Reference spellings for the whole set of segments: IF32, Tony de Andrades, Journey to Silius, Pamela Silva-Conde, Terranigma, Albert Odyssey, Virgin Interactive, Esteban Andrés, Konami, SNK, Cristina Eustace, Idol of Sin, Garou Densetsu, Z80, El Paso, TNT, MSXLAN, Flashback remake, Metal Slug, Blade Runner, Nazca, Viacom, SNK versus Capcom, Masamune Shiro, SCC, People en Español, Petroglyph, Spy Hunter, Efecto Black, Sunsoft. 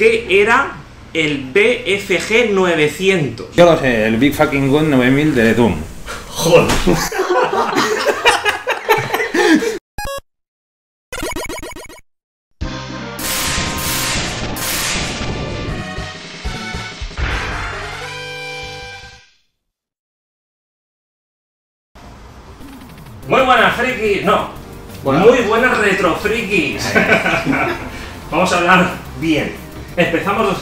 ¿Qué era el BFG 900? Yo lo sé, el Big Fucking Gun 9000 de Doom. Joder. Muy buenas frikis, no, bueno. Muy buenas retrofrikis. Vamos a hablar bien. Empezamos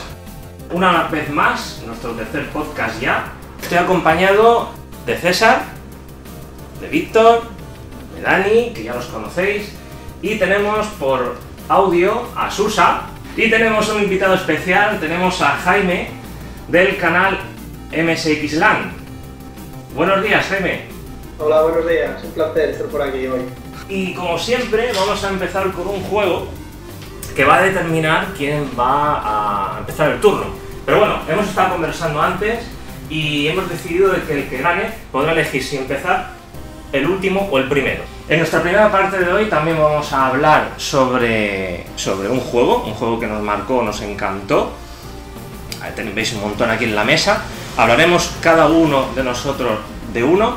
una vez más nuestro tercer podcast ya. Estoy acompañado de César, de Víctor, de Dani, que ya los conocéis. Y tenemos por audio a Susa. Y tenemos un invitado especial, tenemos a Jaime del canal MSXLAN. Buenos días, Jaime. Hola, buenos días, un placer estar por aquí hoy. Y como siempre, vamos a empezar con un juego que va a determinar quién va a empezar el turno. Pero bueno, hemos estado conversando antes y hemos decidido que el que gane podrá elegir si empezar el último o el primero. En nuestra primera parte de hoy también vamos a hablar sobre un juego que nos marcó, nos encantó. Veis un montón aquí en la mesa. Hablaremos cada uno de nosotros de uno.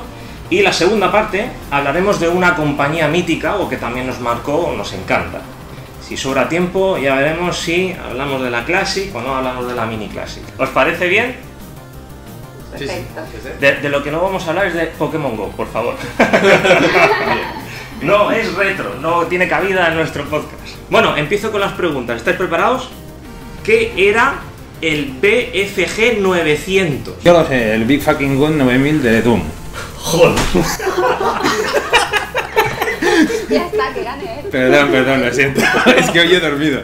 Y la segunda parte hablaremos de una compañía mítica o que también nos marcó o nos encanta. Si sobra tiempo ya veremos si hablamos de la Classic o no hablamos de la Mini Classic. ¿Os parece bien? Perfecto. De lo que no vamos a hablar es de Pokémon GO, por favor. No es retro, no tiene cabida en nuestro podcast. Bueno, empiezo con las preguntas. ¿Estáis preparados? ¿Qué era el BFG 900? Yo lo sé, el Big Fucking Gun 9000 de Doom. Joder. Ya está, que gane él. Perdón, lo siento. Es que hoy he dormido.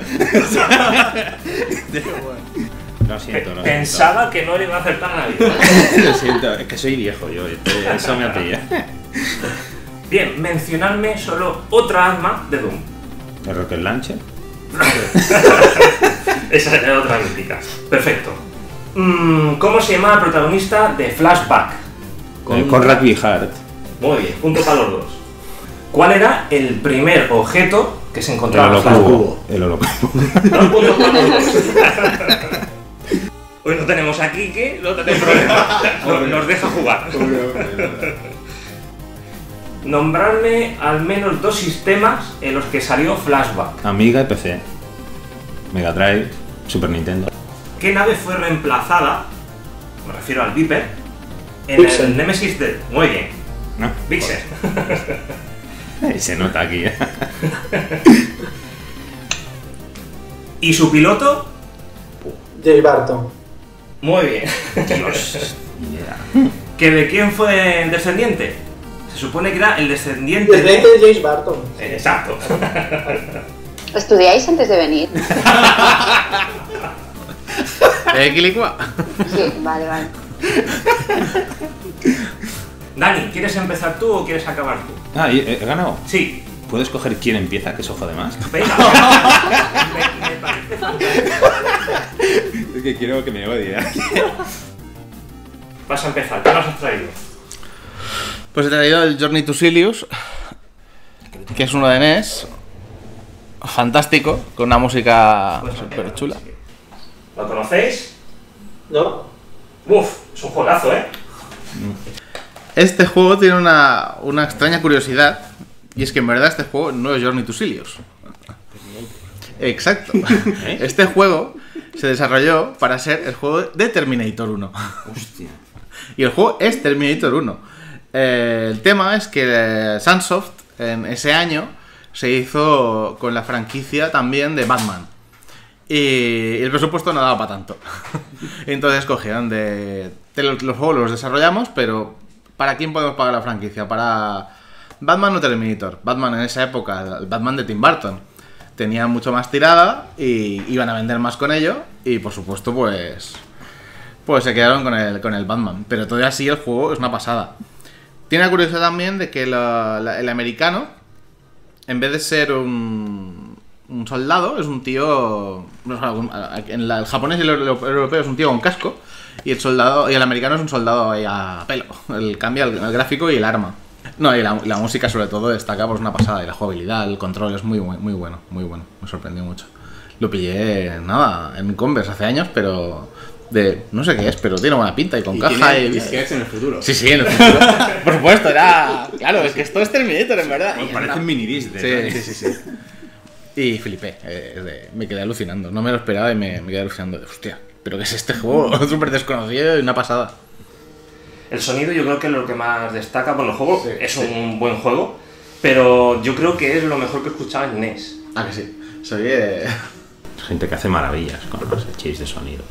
Lo siento. Pensaba que no le iba a acertar a nadie. Lo siento, es que soy viejo yo. Eso me apella. Bien, mencionadme solo otra arma de Doom. ¿El Rocket Launcher? Esa era otra mítica. Perfecto. ¿Cómo se llama el protagonista de Flashback? Conrad B. Hart. Muy bien, punto para los dos. ¿Cuál era el primer objeto que se encontraba en el cubo? El holocubo. Dos puntos para los dos. Hoy no tenemos a Kike, no tenemos problema. Nos deja jugar. Nombrarme al menos dos sistemas en los que salió Flashback. Amiga y PC. Mega Drive, Super Nintendo. ¿Qué nave fue reemplazada? Me refiero al Viper. En Vixen. El Nemesis de... Muy bien. ¿No? Vixen. Ahí se nota aquí. ¿Y su piloto? James Barton. Muy bien. Dios. Yeah. ¿Que de quién fue el descendiente? Se supone que era el descendiente de James Barton. Exacto. ¿Estudiáis antes de venir? ¿Equilicua? Sí, vale. Dani, ¿quieres empezar tú o quieres acabar tú? Ah, ¿he ganado? Sí. ¿Puedes coger quién empieza, que es ojo de más? Venga, es que quiero que me odie. Vas a empezar, ¿qué nos has traído? Pues he traído el Journey to Silius, que es uno de NES. Fantástico, con una música súper chula. ¿Lo conocéis? No. Uf, es un juegazo, ¿eh? Este juego tiene una extraña curiosidad, y es que en verdad este juego no es Journey to Silius. Exacto. ¿Eh? Este juego se desarrolló para ser el juego de Terminator 1. Hostia. Y el juego es Terminator 1. El tema es que Sunsoft en ese año se hizo con la franquicia también de Batman. Y el presupuesto no daba para tanto. Entonces cogieron los juegos los desarrollamos, pero ¿para quién podemos pagar la franquicia? ¿Para Batman o Terminator? Batman en esa época, el Batman de Tim Burton, tenía mucho más tirada y iban a vender más con ello. Y por supuesto pues se quedaron con el Batman. Pero todavía así el juego es una pasada. Tiene la curiosidad también de que el americano, en vez de ser un soldado, es un tío. En el japonés y el europeo es un tío con casco. Y el soldado. Y el americano es un soldado ahí a pelo. Cambia el gráfico y el arma. No, y la música sobre todo destaca por una pasada. Y la jugabilidad, el control es muy bueno. Me sorprendió mucho. Lo pillé, nada, en Converse hace años, pero... de no sé qué es, pero tiene buena pinta y con caja y... disquets en el futuro. Sí, sí, en el futuro. Por supuesto, era... Claro, es que esto es Terminator, en verdad. Bueno, parecen minidisc. Sí. Y flipé. Me quedé alucinando. No me lo esperaba y me quedé alucinando. Hostia, ¿pero qué es este juego? Súper desconocido y una pasada. El sonido yo creo que es lo que más destaca. Bueno, el juego es un buen juego, pero yo creo que es lo mejor que escuchaba en NES. Ah, que sí. Soy... gente que hace maravillas con los chips de sonido.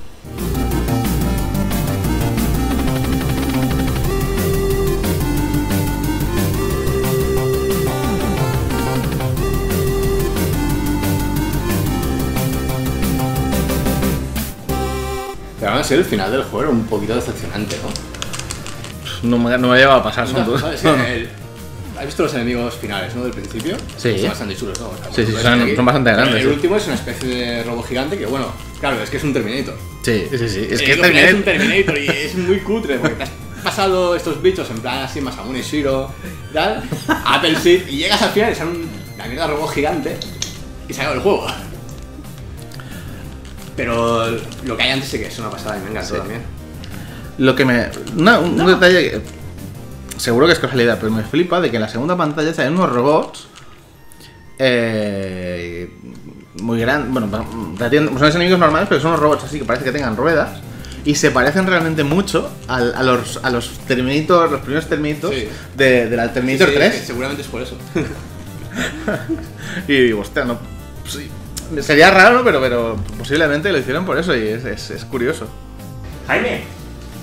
Pero ahora sí, el final del juego era un poquito decepcionante, ¿no? No me lleva a pasar, son todos. ¿Has visto los enemigos finales, no? Del principio. Sí. Son bastante chulos, ¿no? O sea, sí, son bastante grandes. Pero el último es una especie de robo gigante que, bueno, claro, es que es un Terminator. Sí. Es que es un Terminator y es muy cutre porque te has pasado estos bichos en plan así, Masamune Shiro, tal, Apple Seed, y llegas al final y sale una mierda robo gigante y se acaba el juego. Pero lo que hay antes sí que es una pasada y me encantó también. Lo que me... un detalle que... seguro que es casualidad, pero me flipa de que en la segunda pantalla salen unos robots muy grandes, bueno, son enemigos normales, pero son unos robots así que parece que tengan ruedas y se parecen realmente mucho a los Terminator, los primeros Terminators de la Terminator 3. Seguramente es por eso. Y digo, hostia, no, sí, sería raro, pero posiblemente lo hicieron por eso y es curioso. Jaime,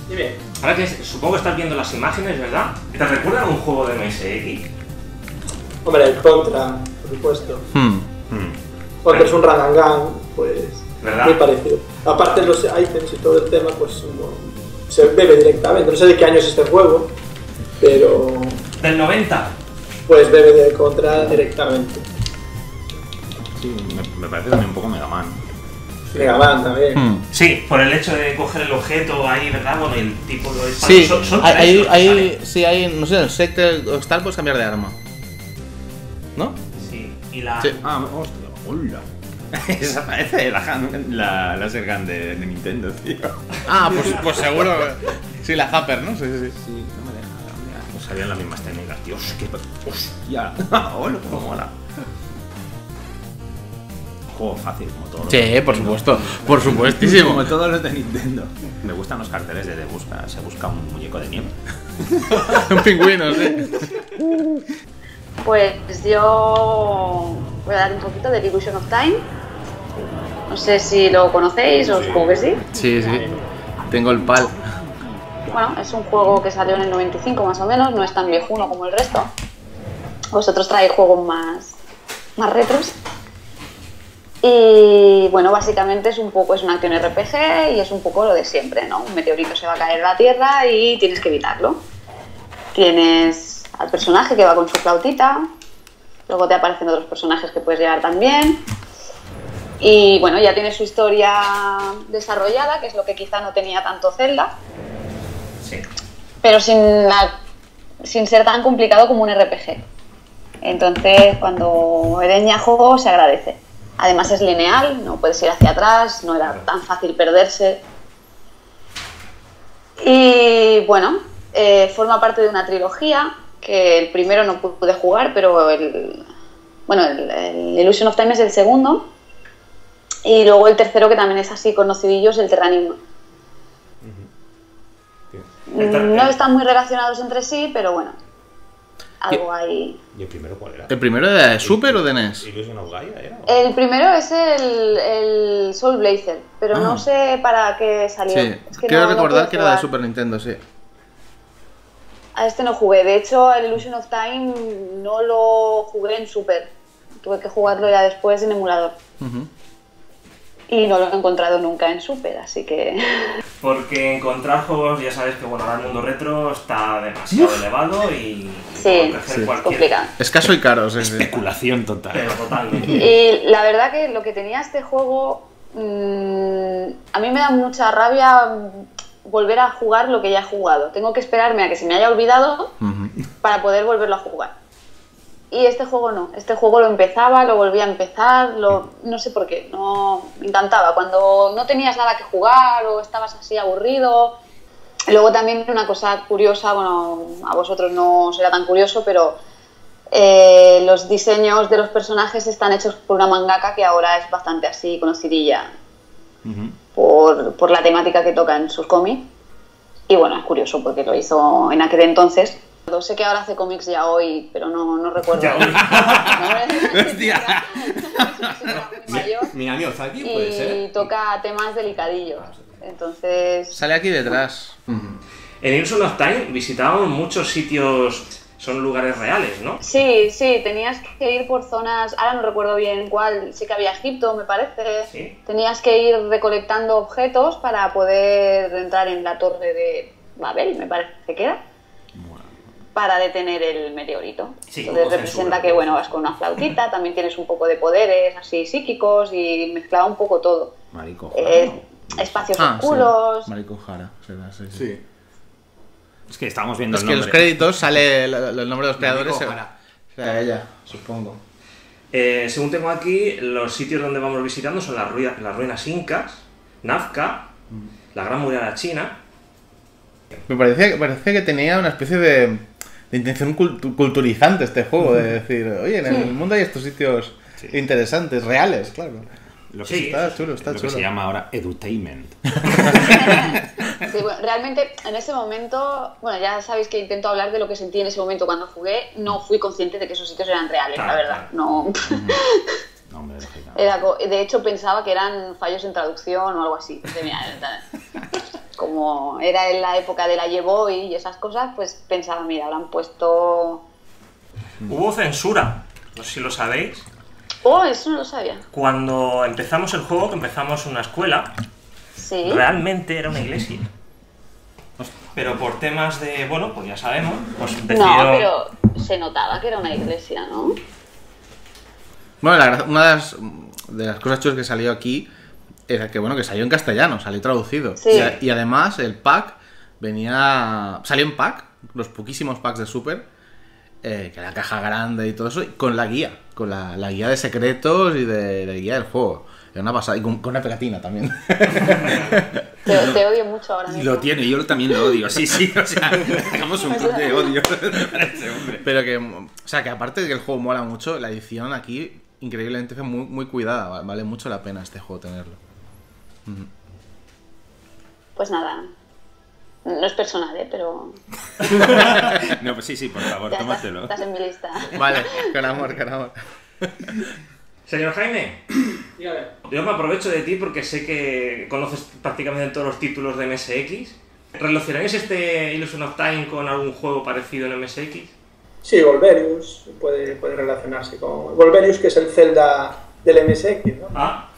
dime. Ahora que supongo que estás viendo las imágenes, ¿verdad? ¿Te recuerdan un juego de MSX? Hombre, el Contra, por supuesto. Porque es un run and gun, pues, ¿verdad? Muy parecido. Aparte los ítems y todo el tema, pues se bebe directamente. No sé de qué año es este juego, pero... ¿Del 90? Pues bebe de Contra directamente. Sí, me parece también un poco Mega Man. Megaman también. Sí, por el hecho de coger el objeto ahí, ¿verdad? Bueno, el tipo lo es. Sí, hay, no sé, en el sector o tal puedes cambiar de arma, ¿no? Sí, y la... Sí. Ah, hostia, hola. Esa parece la Sergan de Nintendo, tío. Ah, pues seguro. Sí, la Zapper, ¿no? Sí. Sí, no me deja. Pues salían las mismas técnicas, tío. Hostia. Hola, cómo mola. Juego fácil, como todos los de Nintendo. Sí, por supuesto, por supuestísimo. Como todos los de Nintendo. Me gustan los carteles de busca, se busca un muñeco de nieve. Un pingüino, ¿eh? Pues yo voy a dar un poquito de Illusion of Time. No sé si lo conocéis, os supongo que sí. Sí. Tengo el PAL. Bueno, es un juego que salió en el 95 más o menos, no es tan viejuno como el resto. Vosotros traéis juegos más retros. Y bueno, básicamente es una acción RPG y es un poco lo de siempre, ¿no? Un meteorito se va a caer a la Tierra y tienes que evitarlo. Tienes al personaje que va con su flautita, luego te aparecen otros personajes que puedes llevar también. Y bueno, ya tienes su historia desarrollada, que es lo que quizá no tenía tanto Zelda. Sí. Pero sin ser tan complicado como un RPG. Entonces, cuando eres ñajo se agradece. Además es lineal, no puedes ir hacia atrás, no era tan fácil perderse. Y bueno, forma parte de una trilogía que el primero no pude jugar, pero el Illusion of Time es el segundo. Y luego el tercero, que también es así conocidillo, es el Terranigma. No están muy relacionados entre sí, pero bueno, algo ahí. ¿Y el primero cuál era? ¿El primero era de Super o de NES? ¿Illusion of Gaia era? El primero es el Soul Blazer, pero no sé para qué salió. Sí. Es que quiero recordar que era de Super Nintendo, sí. A este no jugué, de hecho el Illusion of Time no lo jugué en Super. Tuve que jugarlo ya después en emulador. Y no lo he encontrado nunca en Super, así que... Porque encontrar juegos, ya sabes que bueno, ahora el mundo retro está demasiado elevado y... Sí, es complicado. Escaso y caro, es especulación total. Pero totalmente. Y la verdad que lo que tenía este juego... a mí me da mucha rabia volver a jugar lo que ya he jugado. Tengo que esperarme a que se me haya olvidado para poder volverlo a jugar. Y este juego no, este juego lo empezaba, lo volvía a empezar, no sé por qué, me encantaba. Cuando no tenías nada que jugar o estabas así aburrido. Luego también una cosa curiosa, bueno, a vosotros no será tan curioso, pero los diseños de los personajes están hechos por una mangaka que ahora es bastante así conocidilla por la temática que toca en sus cómics. Y bueno, es curioso porque lo hizo en aquel entonces. No sé que ahora hace cómics ya hoy, pero no recuerdo. Ya hoy. ¡Hostia! Minami Ozaki puede ser. Y toca temas delicadillos. Entonces... Sale aquí detrás. En Illusion of Time visitábamos muchos sitios... Son lugares reales, ¿no? Sí, sí, tenías que ir por zonas... Ahora no recuerdo bien cuál, sí que había Egipto, me parece. ¿Sí? Tenías que ir recolectando objetos para poder entrar en la torre de Babel, me parece que era. Para detener el meteorito. Sí, entonces representa que, bueno, vas con una flautita, también tienes un poco de poderes así psíquicos y mezclaba un poco todo. Marico Jara, ¿no? Espacios oscuros... Sí. Marico Jara, será, sí. Es que estábamos viendo el nombre. Es que en los créditos sale el nombre de los creadores. Será ella, supongo. Según tengo aquí, los sitios donde vamos visitando son las ruinas incas, Nazca, la Gran Muralla China... Me parece que tenía una especie de intención culturizante este juego, de decir, oye, en el mundo hay estos sitios interesantes, reales, claro. Lo que está chulo, está chulo. Lo que se llama ahora edutainment. Sí, bueno, realmente en ese momento, bueno, ya sabéis que intento hablar de lo que sentí en ese momento cuando jugué, no fui consciente de que esos sitios eran reales, claro, la verdad. Claro. No, hombre, lógico. De hecho, pensaba que eran fallos en traducción o algo así. Como era en la época de la Game Boy y esas cosas, pues pensaba, mira, habrán puesto... Hubo censura, no sé si lo sabéis. Oh, eso no lo sabía. Cuando empezamos el juego, que empezamos una escuela, ¿sí? Realmente era una iglesia. Pero por temas de, bueno, pues ya sabemos, pues decidieron... No, pero se notaba que era una iglesia, ¿no? Bueno, una de las cosas chulas que salió aquí... Era que, bueno, que salió en castellano, salió traducido. Sí. Y además el pack venía... Salió en pack, los poquísimos packs de Super, que era la caja grande y todo eso, y con la guía. Con la guía de secretos y de la guía del juego. Era una pasada. Y con una pegatina también. Te odio mucho ahora mismo. Lo tiene, yo también lo odio. Sí, o sea, hagamos un club de odio para ese hombre. Pero que, o sea, que aparte de que el juego mola mucho, la edición aquí, increíblemente, fue muy, muy cuidada. Vale mucho la pena este juego tenerlo. Pues nada, no es personal, pero... No, pues sí, por favor, ya tómatelo. Estás en mi lista. Vale, con amor. Señor Jaime, dígame. Yo me aprovecho de ti porque sé que conoces prácticamente todos los títulos de MSX. ¿Relacionáis este Illusion of Time con algún juego parecido en MSX? Sí, Golverius puede relacionarse con... Golverius, que es el Zelda del MSX, ¿no?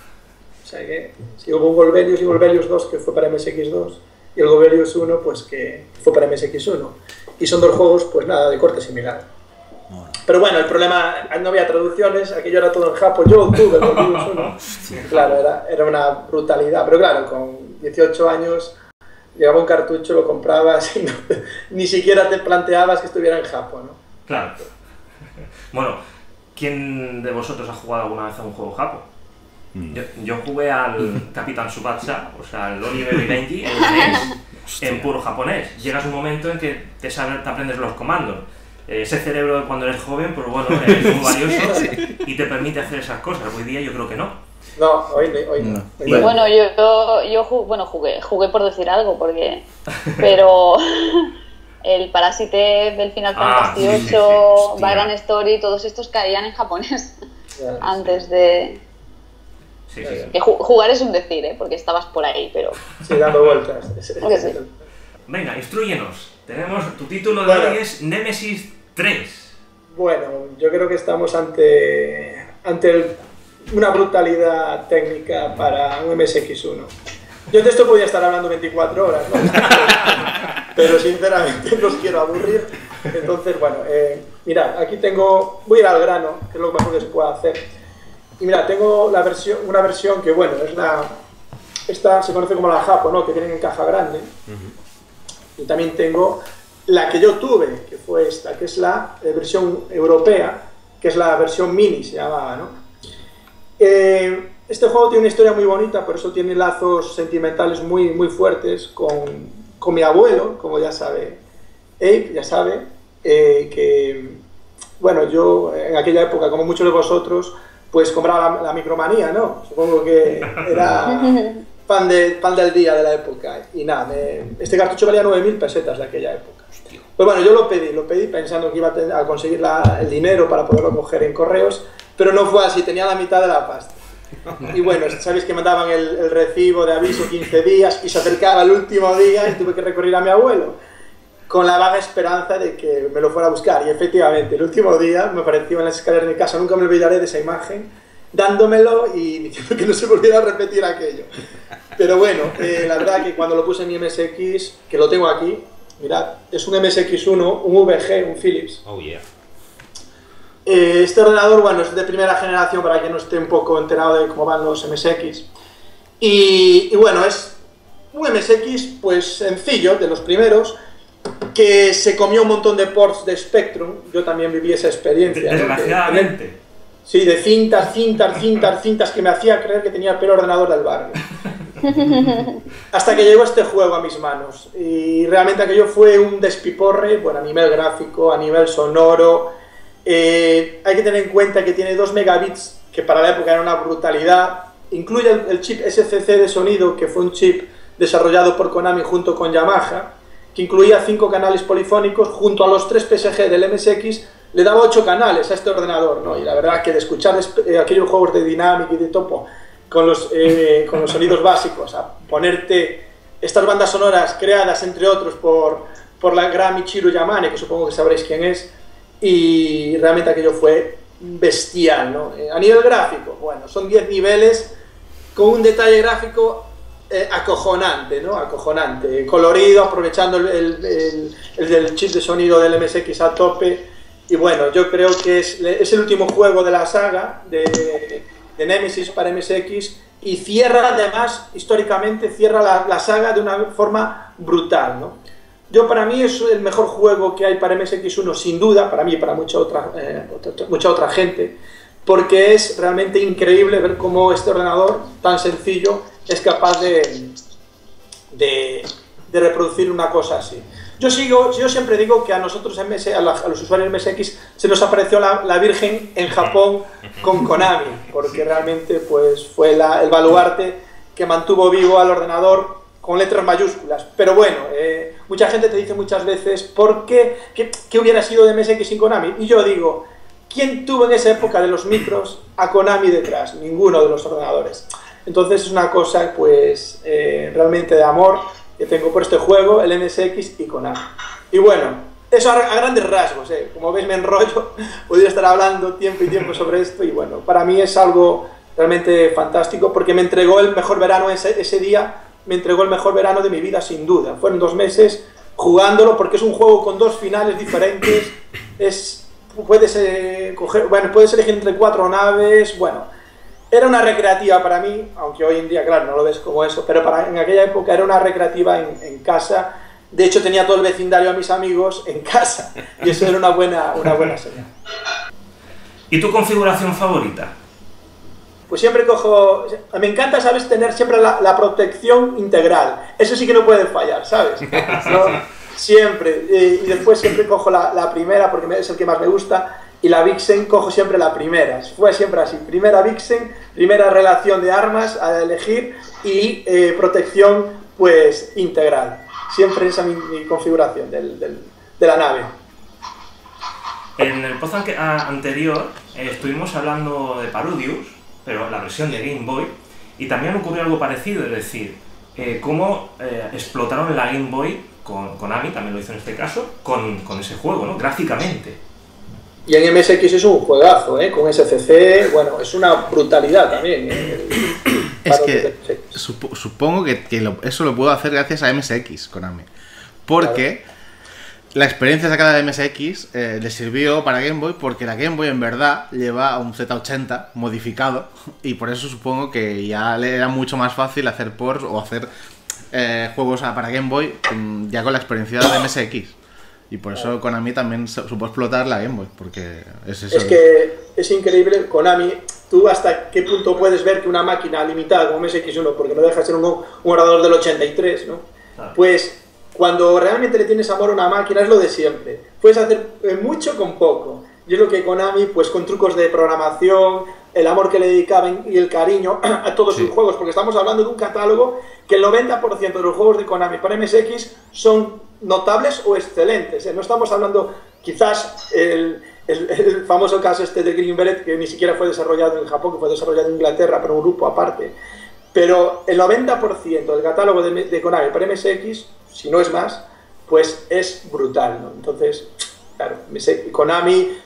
O sea que si hubo un Golverius y Golverius 2 que fue para MSX2 y el Golverius 1 pues que fue para MSX1 y son dos juegos pues nada de corte similar. Bueno. Pero bueno, el problema, no había traducciones, aquello era todo en Japón, yo tuve el Golverius 1. Sí, claro, era una brutalidad, pero claro, con 18 años llegaba un cartucho, lo comprabas y ni siquiera te planteabas que estuviera en Japón, ¿no? Claro. Bueno, ¿quién de vosotros ha jugado alguna vez a un juego Japón? Yo jugué al Capitán Tsubasa, o sea, al Oliver y Benji, en puro japonés. Llegas un momento en que te aprendes los comandos. Ese cerebro cuando eres joven, pues bueno, es muy valioso y te permite hacer esas cosas. Hoy día yo creo que no. No, hoy no. Y bueno, yo jugué por decir algo, porque... Pero... El Parásite del Final Fantasy VIII, Vagrant Story, todos estos caían en japonés antes de... Sí. Que jugar es un decir, porque estabas por ahí, pero... Sí, dando vueltas. Sí. Venga, instruyenos. Tenemos tu título de hoy es Nemesis 3. Bueno, yo creo que estamos ante una brutalidad técnica para un MSX1. Yo de esto podía estar hablando 24 horas, ¿no? Pero sinceramente no os quiero aburrir. Entonces, bueno, mirad, aquí tengo... Voy a ir al grano, que es lo mejor que se puede hacer. Y mira, tengo una versión que, bueno, esta se conoce como la Japo, ¿no? Que tienen en caja grande. Y también tengo la que yo tuve, que fue esta, que es la versión europea, que es la versión mini, se llamaba, ¿no? Este juego tiene una historia muy bonita, por eso tiene lazos sentimentales muy, muy fuertes con mi abuelo, como ya sabe Abe, ya sabe, que, bueno, yo en aquella época, como muchos de vosotros, pues compraba la Micromanía, ¿no? Supongo que era pan del día de la época. Y nada, este cartucho valía 9.000 pesetas de aquella época. Pues bueno, yo lo pedí pensando que iba a conseguir el dinero para poderlo coger en correos, pero no fue así, tenía la mitad de la pasta. Y bueno, sabéis que me daban el recibo de aviso 15 días y se acercaba el último día y tuve que recurrir a mi abuelo, con la vaga esperanza de que me lo fuera a buscar. Y efectivamente, el último día me apareció en las escaleras de mi casa, nunca me olvidaré de esa imagen, dándomelo y diciendo que no se volviera a repetir aquello. Pero bueno, la verdad que cuando lo puse en mi MSX, que lo tengo aquí, mirad, es un MSX1, un VG, un Philips. Oh, yeah. Este ordenador, bueno, es de primera generación, para que no esté un poco enterado de cómo van los MSX. Y bueno, es un MSX, pues, sencillo, de los primeros, que se comió un montón de ports de Spectrum. Yo también viví esa experiencia. Desgraciadamente. ¿No? Sí, de cintas que me hacía creer que tenía el peor ordenador del barrio. Hasta que llegó este juego a mis manos. Y realmente aquello fue un despiporre, bueno, a nivel gráfico, a nivel sonoro. Hay que tener en cuenta que tiene 2 megabits, que para la época era una brutalidad. Incluye el chip SCC de sonido, que fue un chip desarrollado por Konami junto con Yamaha, que incluía 5 canales polifónicos, junto a los 3 PSG del MSX, le daba 8 canales a este ordenador, ¿no? Y la verdad que de escuchar aquellos juegos de Dynamic y de Topo con los sonidos básicos, a ponerte estas bandas sonoras creadas, entre otros, por la gran Michiru Yamane, que supongo que sabréis quién es, y realmente aquello fue bestial, ¿no? A nivel gráfico, bueno, son 10 niveles con un detalle gráfico acojonante, ¿no? Acojonante, colorido, aprovechando el chip de sonido del MSX a tope. Y bueno, yo creo que es el último juego de la saga de Nemesis para MSX, y cierra, además, históricamente, cierra la saga de una forma brutal, ¿no? Yo, para mí, es el mejor juego que hay para MSX1, sin duda, para mí y para mucha otra gente, porque es realmente increíble ver cómo este ordenador tan sencillo es capaz de reproducir una cosa así. Yo siempre digo que a nosotros, a los usuarios MSX, se nos apareció la Virgen en Japón con Konami, porque realmente, pues, fue el baluarte que mantuvo vivo al ordenador con letras mayúsculas. Pero bueno, mucha gente te dice muchas veces, ¿por qué? ¿Qué hubiera sido de MSX sin Konami? Y yo digo, ¿quién tuvo en esa época de los micros a Konami detrás? Ninguno de los ordenadores. Entonces es una cosa, pues, realmente de amor que tengo por este juego, el MSX y Konami. Y bueno, eso a grandes rasgos, como veis me enrollo, podría estar hablando tiempo y tiempo sobre esto, y bueno, para mí es algo realmente fantástico, porque me entregó el mejor verano ese día, me entregó el mejor verano de mi vida, sin duda. Fueron 2 meses jugándolo, porque es un juego con 2 finales diferentes, puedes elegir entre 4 naves, bueno. Era una recreativa para mí, aunque hoy en día, claro, no lo ves como eso, pero en aquella época era una recreativa en casa. De hecho, tenía todo el vecindario a mis amigos en casa, y eso era una buena señal. ¿Y tu configuración favorita? Pues siempre cojo... Me encanta, ¿sabes? Tener siempre la protección integral. Eso sí que no puede fallar, ¿sabes? ¿No? Siempre. Y después siempre cojo la primera, porque es el que más me gusta. Y la Vixen, cojo siempre la primera. Fue siempre así. Primera Vixen, primera relación de armas a elegir y protección, pues, integral. Siempre esa mi configuración de la nave. En el podcast anterior estuvimos hablando de Paludius, pero la versión de Game Boy, y también ocurrió algo parecido, es decir, cómo explotaron la Game Boy con Konami, también lo hizo en este caso, con ese juego, ¿no? Gráficamente. Y en MSX es un juegazo, con SCC, bueno, es una brutalidad también. Es que supongo que eso lo puedo hacer gracias a MSX, Konami. Porque la experiencia sacada de MSX le sirvió para Game Boy, porque la Game Boy en verdad lleva un Z80 modificado, y por eso supongo que ya le era mucho más fácil hacer ports o hacer juegos para Game Boy ya con la experiencia de MSX. Y por eso Konami también supo explotar la Game Boy, porque es eso. Es que es increíble, Konami, tú hasta qué punto puedes ver que una máquina limitada como MSX1, porque no deja de ser un ordenador del 83, ¿no? Ah. Pues cuando realmente le tienes amor a una máquina es lo de siempre. Puedes hacer mucho con poco. Y es lo que Konami, pues con trucos de programación, el amor que le dedicaban y el cariño a todos sus juegos, porque estamos hablando de un catálogo que el 90% de los juegos de Konami para MSX son notables o excelentes. No estamos hablando quizás el famoso caso este de Green Beret, que ni siquiera fue desarrollado en Japón, que fue desarrollado en Inglaterra por un grupo aparte. Pero el 90% del catálogo de Konami para MSX, si no es más, pues es brutal, ¿no? Entonces, claro, Konami...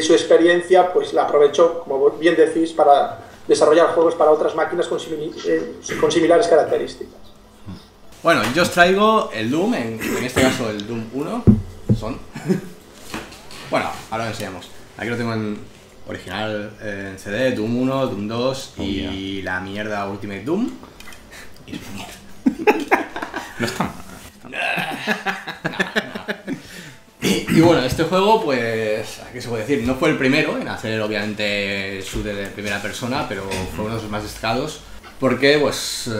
su experiencia pues la aprovechó, como bien decís, para desarrollar juegos para otras máquinas con similares características. Bueno, yo os traigo el Doom, en este caso el Doom 1. Bueno, ahora lo enseñamos. Aquí lo tengo en original, en CD, Doom 1, Doom 2 y la mierda Ultimate Doom. Y no está mal. Y bueno, este juego, pues, ¿qué se puede decir? No fue el primero en hacer, obviamente, shooter de primera persona, pero fue uno de los más destacados porque, pues,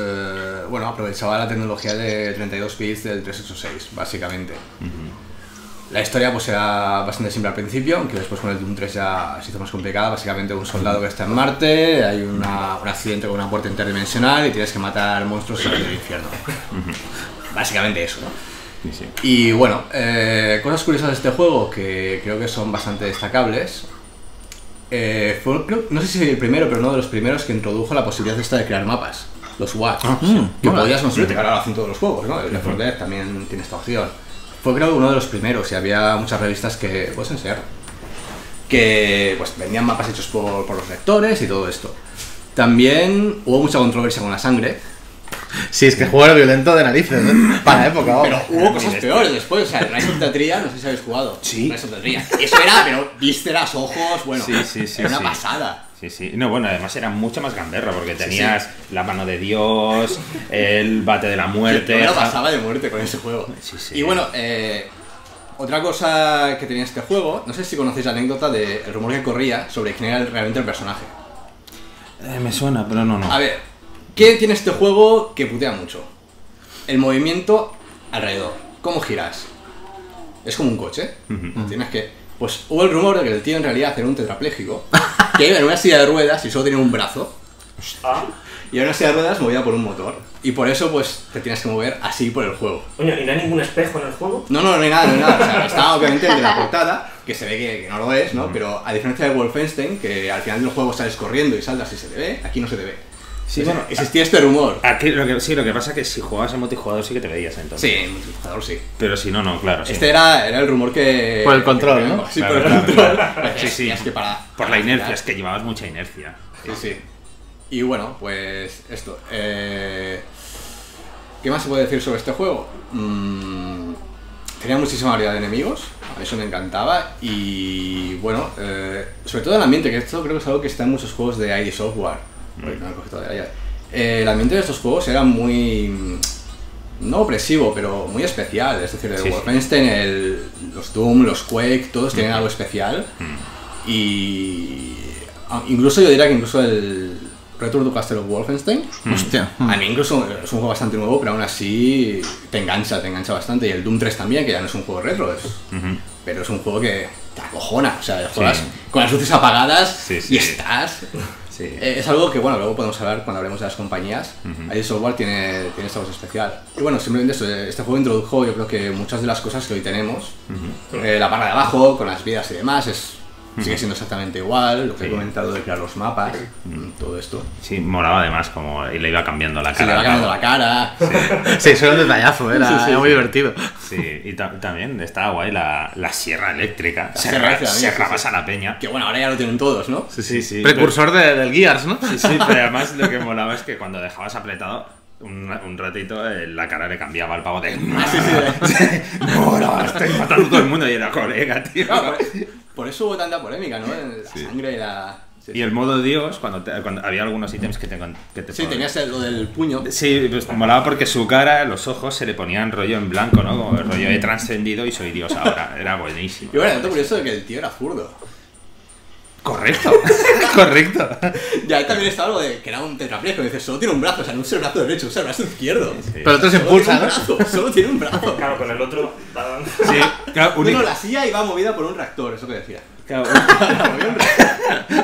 bueno, aprovechaba la tecnología de 32 bits del 386, básicamente. La historia, pues, era bastante simple al principio, aunque después con el Doom 3 ya se hizo más complicada. Básicamente, un soldado que está en Marte, hay un accidente con una puerta interdimensional y tienes que matar monstruos en el infierno. Básicamente eso, ¿no? Sí. Y bueno, cosas curiosas de este juego que creo que son bastante destacables. Fue, creo, no sé si el primero, pero uno de los primeros que introdujo la posibilidad esta de crear mapas, los WAD, que podías construir, que ahora lo hacen todos los juegos, ¿no? El Petroglyph también tiene esta opción. Fue, creo, uno de los primeros y había muchas revistas que puedes enseñar que pues, vendían mapas hechos por los lectores y todo esto. También hubo mucha controversia con la sangre. Sí, es que el juego era violento de narices, ¿no? Para la época, vamos. Pero hubo cosas peores después, o sea, Rise of the Triad, no sé si habéis jugado. Sí. Rise of the Triad. Eso era, pero vísceras, ojos, bueno, era una pasada. Sí, sí. No, bueno, además era mucho más gamberra, porque tenías la mano de Dios, el bate de la muerte... Yo pasaba de muerte con ese juego. Sí, sí. Y bueno, otra cosa que tenía este juego, no sé si conocéis la anécdota del rumor que corría sobre quién era realmente el personaje. Me suena, pero no. A ver... ¿Qué tiene este juego que putea mucho? El movimiento alrededor. ¿Cómo giras? Es como un coche. Tienes que... Pues hubo el rumor de que el tío en realidad era un tetrapléjico que iba en una silla de ruedas y solo tenía un brazo. Y era una silla de ruedas movida por un motor. Y por eso pues te tienes que mover así por el juego. Coño, ¿y no hay ningún espejo en el juego? No, no, no hay nada, no hay nada. O sea, está obviamente el de la portada, que se ve que no lo es, ¿no? Pero a diferencia de Wolfenstein, que al final del juego sales corriendo y saltas y se te ve, aquí no se te ve. Sí, bueno, existía este rumor. Aquí, lo que pasa es que si jugabas en multijugador sí que te veías entonces. Sí, en multijugador sí. Pero si no, no, claro. Este era el rumor que... Por el control, que, ¿no? Sí, claro, por el control. Claro. Sí, sí. Que para, por la inercia, es que llevabas mucha inercia. Sí, sí. Y bueno, pues esto. ¿Qué más se puede decir sobre este juego? Tenía muchísima variedad de enemigos, a eso me encantaba. Y bueno, sobre todo el ambiente, que esto creo que es algo que está en muchos juegos de ID Software. El ambiente de estos juegos era muy... no opresivo, pero muy especial. Es decir, el Wolfenstein, los Doom, los Quake, todos tienen algo especial. Y... incluso yo diría que incluso el Return to Castle of Wolfenstein, a mí incluso es un juego bastante nuevo, pero aún así te engancha bastante. Y el Doom 3 también, que ya no es un juego retro, es... pero es un juego que te acojona. O sea, juegas con las luces apagadas y estás... Es algo que, bueno, luego podemos hablar cuando hablemos de las compañías. ID Software tiene esta cosa especial. Y bueno, simplemente eso, este juego introdujo, yo creo que muchas de las cosas que hoy tenemos. La barra de abajo, con las vidas y demás, sigue siendo exactamente igual. Lo que he comentado de crear los mapas, todo esto. Sí, moraba además, como le iba cambiando la cara. Sí, eso era un detallazo, era muy divertido. Sí, y también estaba guay la sierra eléctrica. Sierra vas a la peña. Que bueno, ahora ya lo tienen todos, ¿no? Sí, sí, sí. Precursor del Gears, ¿no? Sí, sí, pero además lo que molaba es que cuando dejabas apretado un ratito, la cara le cambiaba al pavo de... ¡Mora! Estoy matando a todo el mundo y era colega, tío. Por eso hubo tanta polémica, ¿no? La sangre y la... Sí, y el modo Dios, cuando había algunos ítems que te sí, tenías lo del puño. Sí, pues molaba porque su cara, los ojos se le ponían rollo en blanco, ¿no? Como el rollo de trascendido y soy Dios ahora. Era buenísimo. Y bueno, tanto curioso de que el tío era zurdo. Correcto, correcto. Y ahí también está algo de que era un tetrapléjico. Dices, solo tiene un brazo, o sea, no usa el brazo derecho, usa el brazo izquierdo. Sí. Pero el otro se impulsa, ¿no? Solo tiene un brazo. Claro, con el otro. Sí, claro, uno la silla iba movida por un reactor, eso que decía. Claro.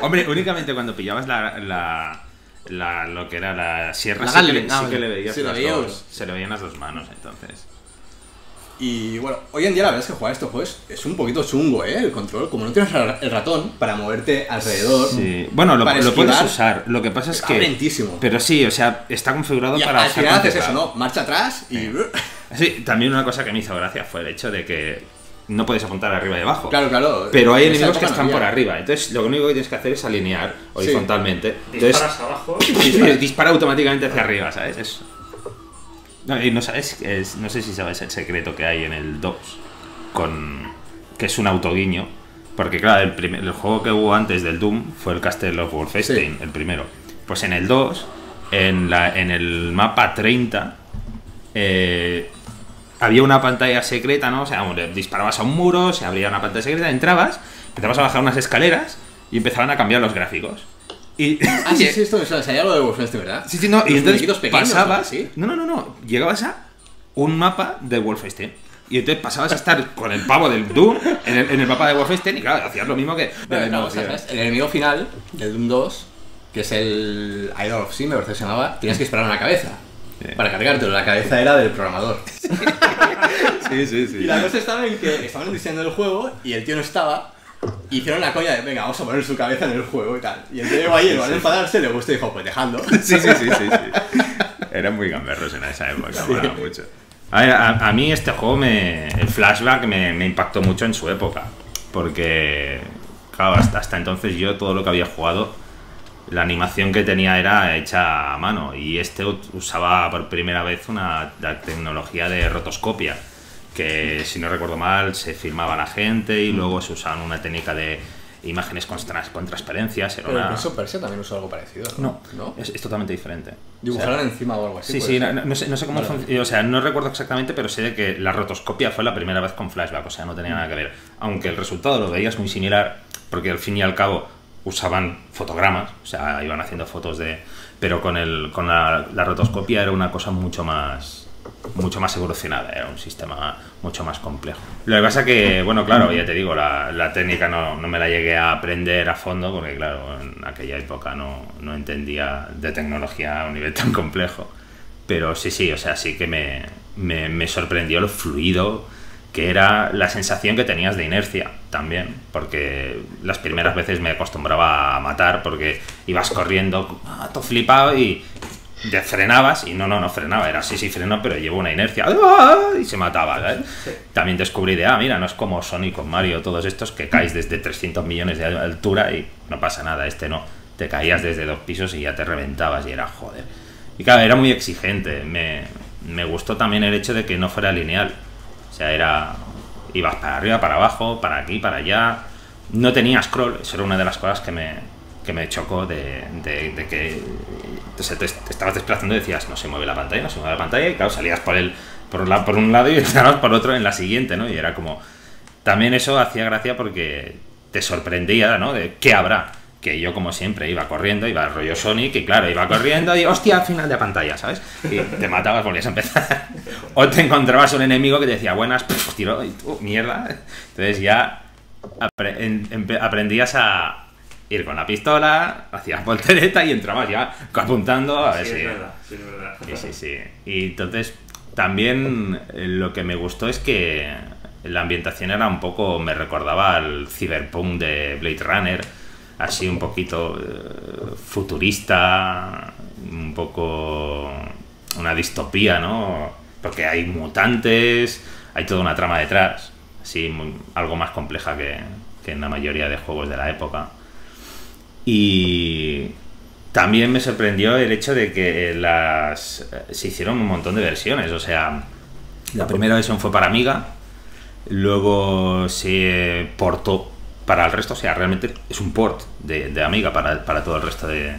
Hombre, únicamente cuando pillabas lo que era la sierra, la se le veían las dos manos, entonces. Y bueno, hoy en día la verdad es que jugar a estos juegos es un poquito chungo, ¿eh? El control, como no tienes el ratón para moverte alrededor. Sí. Bueno, lo puedes usar. Lo que pasa es que... lentísimo. Pero sí, o sea, está configurado y para... al final haces eso, ¿no? Marcha atrás y... sí. Sí, también una cosa que me hizo gracia fue el hecho de que no puedes apuntar arriba y abajo. Claro, claro. Pero hay enemigos que están por arriba. Entonces, lo único que tienes que hacer es alinear horizontalmente. Sí. Entonces, disparas abajo. Dispara automáticamente hacia arriba, ¿sabes? Eso. No, y no sé si sabes el secreto que hay en el 2, que es un autoguiño, porque claro, el juego que hubo antes del Doom fue el Castle of Wolfenstein, sí, el primero. Pues en el 2, en el mapa 30, había una pantalla secreta, ¿no? O sea, disparabas a un muro, se abría una pantalla secreta, entrabas a bajar unas escaleras y empezaban a cambiar los gráficos. Y, ah, sí, sí, esto me suena, salía lo de Wolfenstein, ¿verdad? Sí, sí, no, y entonces pasabas... ¿sí? No, llegabas a un mapa de Wolfenstein y entonces pasabas a estar con el pavo del Doom en el mapa de Wolfenstein y claro, hacías lo mismo que... Bueno, no, o sea, el enemigo final del Doom 2, que es el Idol of Sin, me parece que se llamaba, tenías que disparar en la cabeza. Sí. Para cargártelo, la cabeza era del programador. Sí, sí, sí. Y la cosa estaba en que estaban diseñando el juego y el tío no estaba... y hicieron la coña de, venga, vamos a poner su cabeza en el juego y tal. Y el tío llegó ahí, al enfadarse, le gustó y dijo, pues dejadlo. Sí, sí, sí, sí, sí. Eran muy gamberros en esa época, sí. Bueno, mucho. A ver, a mí este juego, el flashback me impactó mucho en su época. Porque, claro, hasta entonces yo todo lo que había jugado, la animación que tenía era hecha a mano. Y este usaba por primera vez la tecnología de rotoscopia, que si no recuerdo mal se filmaba la gente y luego se usaban una técnica de imágenes con transparencias. Pero el Prince of Persia también usó algo parecido, ¿no? No, es totalmente diferente. ¿Dibujaron encima o algo así? Sí, sí, no sé cómo funciona, o sea, no recuerdo exactamente, pero sé de que la rotoscopia fue la primera vez con flashback, o sea, no tenía nada que ver. Aunque el resultado lo veías muy similar, porque al fin y al cabo usaban fotogramas, o sea, iban haciendo fotos de... Pero con la rotoscopia era una cosa mucho más evolucionada, era un sistema mucho más complejo. Lo que pasa que, bueno, claro, ya te digo, la técnica no me la llegué a aprender a fondo porque, claro, en aquella época no entendía de tecnología a un nivel tan complejo. Pero sí, sí, o sea, sí que me sorprendió lo fluido que era, la sensación que tenías de inercia también, porque las primeras veces me acostumbraba a matar porque ibas corriendo, todo flipado y... te frenabas y no frenaba, era sí, frenó, pero llevó una inercia y se mataba, ¿eh? Sí. También descubrí de, mira, no es como Sonic o Mario, todos estos que caes desde 300 millones de altura y no pasa nada, este no, te caías desde 2 pisos y ya te reventabas y era joder. Y claro, era muy exigente, me gustó también el hecho de que no fuera lineal, o sea, ibas para arriba, para abajo, para aquí, para allá, no tenía scroll, eso era una de las cosas que me chocó de que te estabas desplazando y decías, no se mueve la pantalla, y claro, salías por un lado y entrabas por otro en la siguiente, ¿no? Y era como... También eso hacía gracia porque te sorprendía, ¿no? De qué habrá. Que yo, como siempre, iba corriendo, iba al rollo Sonic y claro, iba corriendo y hostia, final de pantalla, ¿sabes? Y te matabas, volvías a empezar. O te encontrabas un enemigo que te decía, buenas, tiro, y tú, mierda. Entonces ya aprendías a... ir con la pistola, hacías voltereta y entrabas ya apuntando a ver si... Sí, es verdad, sí, es verdad. Sí. Y entonces, también lo que me gustó es que la ambientación era un poco... me recordaba al cyberpunk de Blade Runner, así un poquito futurista, un poco una distopía, ¿no? Porque hay mutantes, hay toda una trama detrás, así algo más compleja que en la mayoría de juegos de la época. Y también me sorprendió el hecho de que se hicieron un montón de versiones, o sea, la primera versión fue para Amiga, luego se portó para el resto, o sea, realmente es un port de Amiga para todo el resto de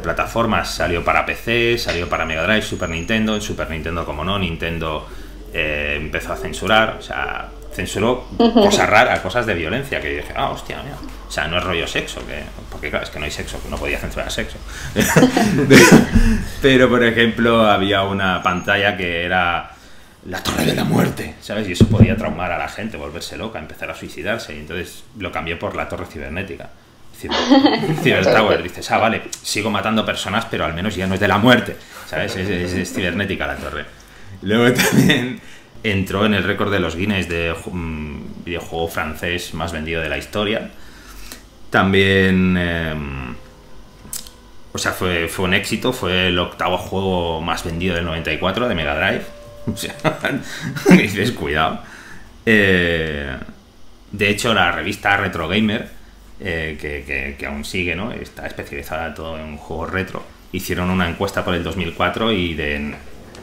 plataformas. Salió para PC, salió para Mega Drive, Super Nintendo. En Super Nintendo, como no, Nintendo empezó a censurar, o sea, censuró cosas raras, cosas de violencia, que yo dije, ah, hostia, mira. O sea, no es rollo sexo, que, porque claro, es que no hay sexo, no podía censurar sexo. Pero, por ejemplo, había una pantalla que era la Torre de la Muerte, ¿sabes? Y eso podía traumar a la gente, volverse loca, empezar a suicidarse, y entonces lo cambié por la Torre Cibernética. Cyber Tower, dices, ah, vale, sigo matando personas, pero al menos ya no es de la muerte, ¿sabes? Es cibernética la torre. Luego también entró en el récord de los Guinness de videojuego francés más vendido de la historia. También, o sea, fue un éxito, fue el octavo juego más vendido del 94 de Mega Drive. O sea, dices, cuidado. De hecho, la revista Retro Gamer, que aún sigue, ¿no? Está especializada todo en juegos retro. Hicieron una encuesta por el 2004 y de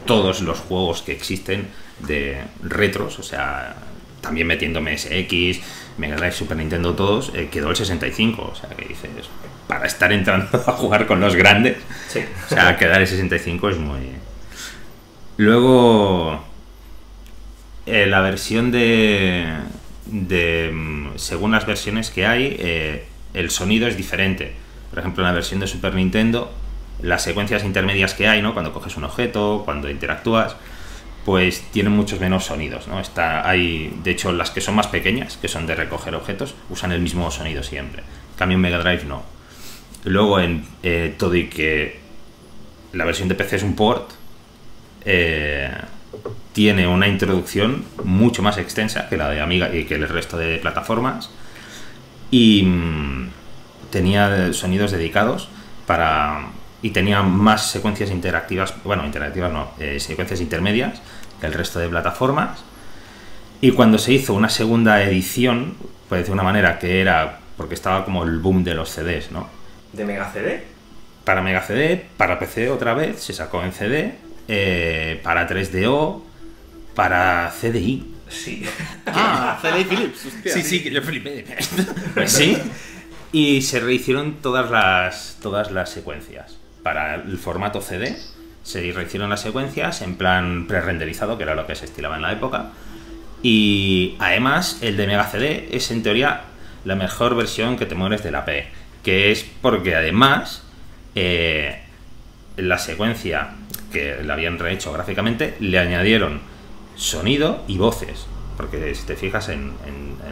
todos los juegos que existen de retros, o sea, también metiéndome MSX, Mega Drive, Super Nintendo, todos, quedó el 65. O sea, que dices, para estar entrando a jugar con los grandes, sí. O sea, quedar el 65 es muy... Luego, la versión de según las versiones que hay, el sonido es diferente. Por ejemplo, en la versión de Super Nintendo, las secuencias intermedias que hay, ¿no? Cuando coges un objeto, cuando interactúas, pues tienen muchos menos sonidos, ¿no? Hay, de hecho, las que son más pequeñas, que son de recoger objetos, usan el mismo sonido siempre. En cambio, en Mega Drive no. Luego, en todo y que la versión de PC es un port, tiene una introducción mucho más extensa que la de Amiga y que el resto de plataformas, y tenía sonidos dedicados para... y tenía más secuencias interactivas, bueno, interactivas no, secuencias intermedias que el resto de plataformas. Y cuando se hizo una segunda edición, pues de una manera que era porque estaba como el boom de los CDs, ¿no? ¿De Mega CD? Para Mega CD, para PC otra vez, se sacó en CD, para 3DO, para CDI. Sí. Ah, CDI Philips. Hostia, sí, sí, que yo flipé. Pues sí. Y se rehicieron todas las secuencias. Para el formato CD se rehicieron las secuencias en plan pre-renderizado, que era lo que se estilaba en la época. Y además el de Mega CD es en teoría la mejor versión que te mueres de la P, que es porque además la secuencia que la habían rehecho gráficamente le añadieron sonido y voces, porque si te fijas en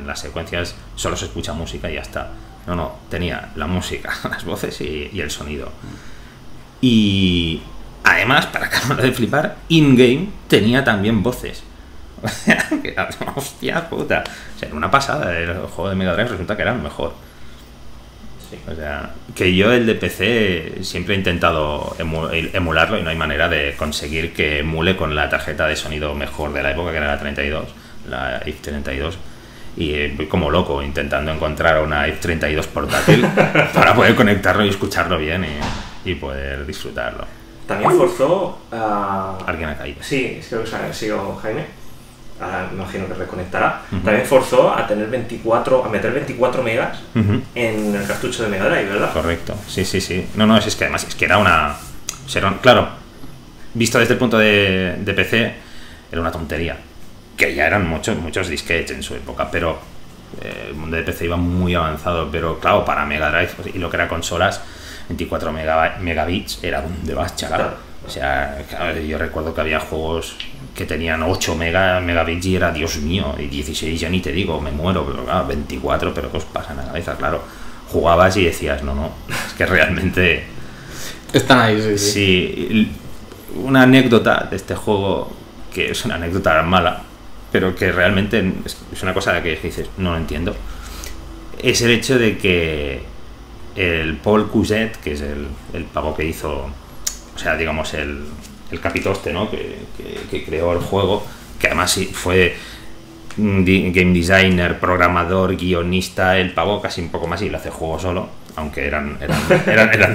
las secuencias solo se escucha música y ya está. No, tenía la música, las voces y el sonido. Y además, para acabar de flipar, in-game tenía también voces. O sea, que era, hostia puta, o sea, era una pasada. El juego de Mega Drive resulta que era el mejor. Sí. O sea, que yo el de PC siempre he intentado emularlo y no hay manera de conseguir que emule con la tarjeta de sonido mejor de la época, que era la 32, la IF32. Y voy como loco intentando encontrar una IF32 portátil para poder conectarlo y escucharlo bien y poder disfrutarlo. También forzó a... ¿Alguien ha caído? Sí, creo que ha sido Jaime. Ahora imagino que reconectará. También forzó a tener meter 24 megas en el cartucho de Mega Drive, ¿verdad? Correcto, sí. No, es que además es que era una... Claro, visto desde el punto de PC, era una tontería. Que ya eran muchos disquetes en su época, pero el mundo de PC iba muy avanzado. Pero claro, para Mega Drive y lo que era consolas, 24 megabits era donde vas, chaval. O sea, claro, yo recuerdo que había juegos que tenían 8 megabits y era, Dios mío, y 16 ya ni te digo, me muero, pero claro, 24, pero ¿qué os pasa en la cabeza? Claro, jugabas y decías, no, es que realmente... Están ahí, sí. Sí, una anécdota de este juego, que es una anécdota mala, pero que realmente es una cosa que dices, no lo entiendo, es el hecho de que el Paul Couset, que es el pavo que hizo... O sea, digamos, el capitoste, ¿no? que creó el juego, que además fue game designer, programador, guionista, el pavo casi un poco más y lo hace juego solo, aunque eran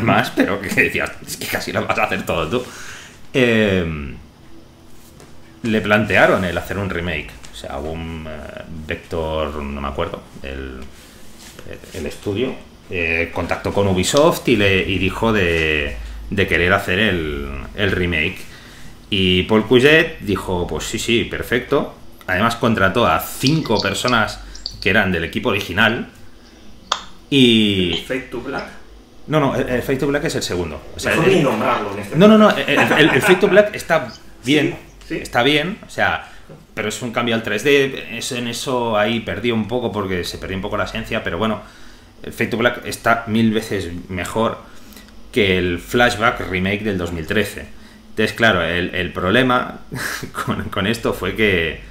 más, pero que decías, es que casi lo vas a hacer todo tú. Le plantearon el hacer un remake, o sea, hubo un Vector, no me acuerdo, el... el estudio, contactó con Ubisoft y dijo de querer hacer el remake. Y Paul Cuget dijo, pues sí, sí, perfecto. Además contrató a 5 personas que eran del equipo original y... Efecto Black. No, no, Efecto Black es el segundo. O sea, el... No, no, no, el Efecto Black está bien, ¿sí? ¿Sí? Está bien, o sea, pero es un cambio al 3D, es, en eso ahí perdí un poco porque se perdió un poco la esencia, pero bueno, el Efecto Black está 1000 veces mejor que el Flashback remake del 2013. Entonces, claro, el problema con esto fue que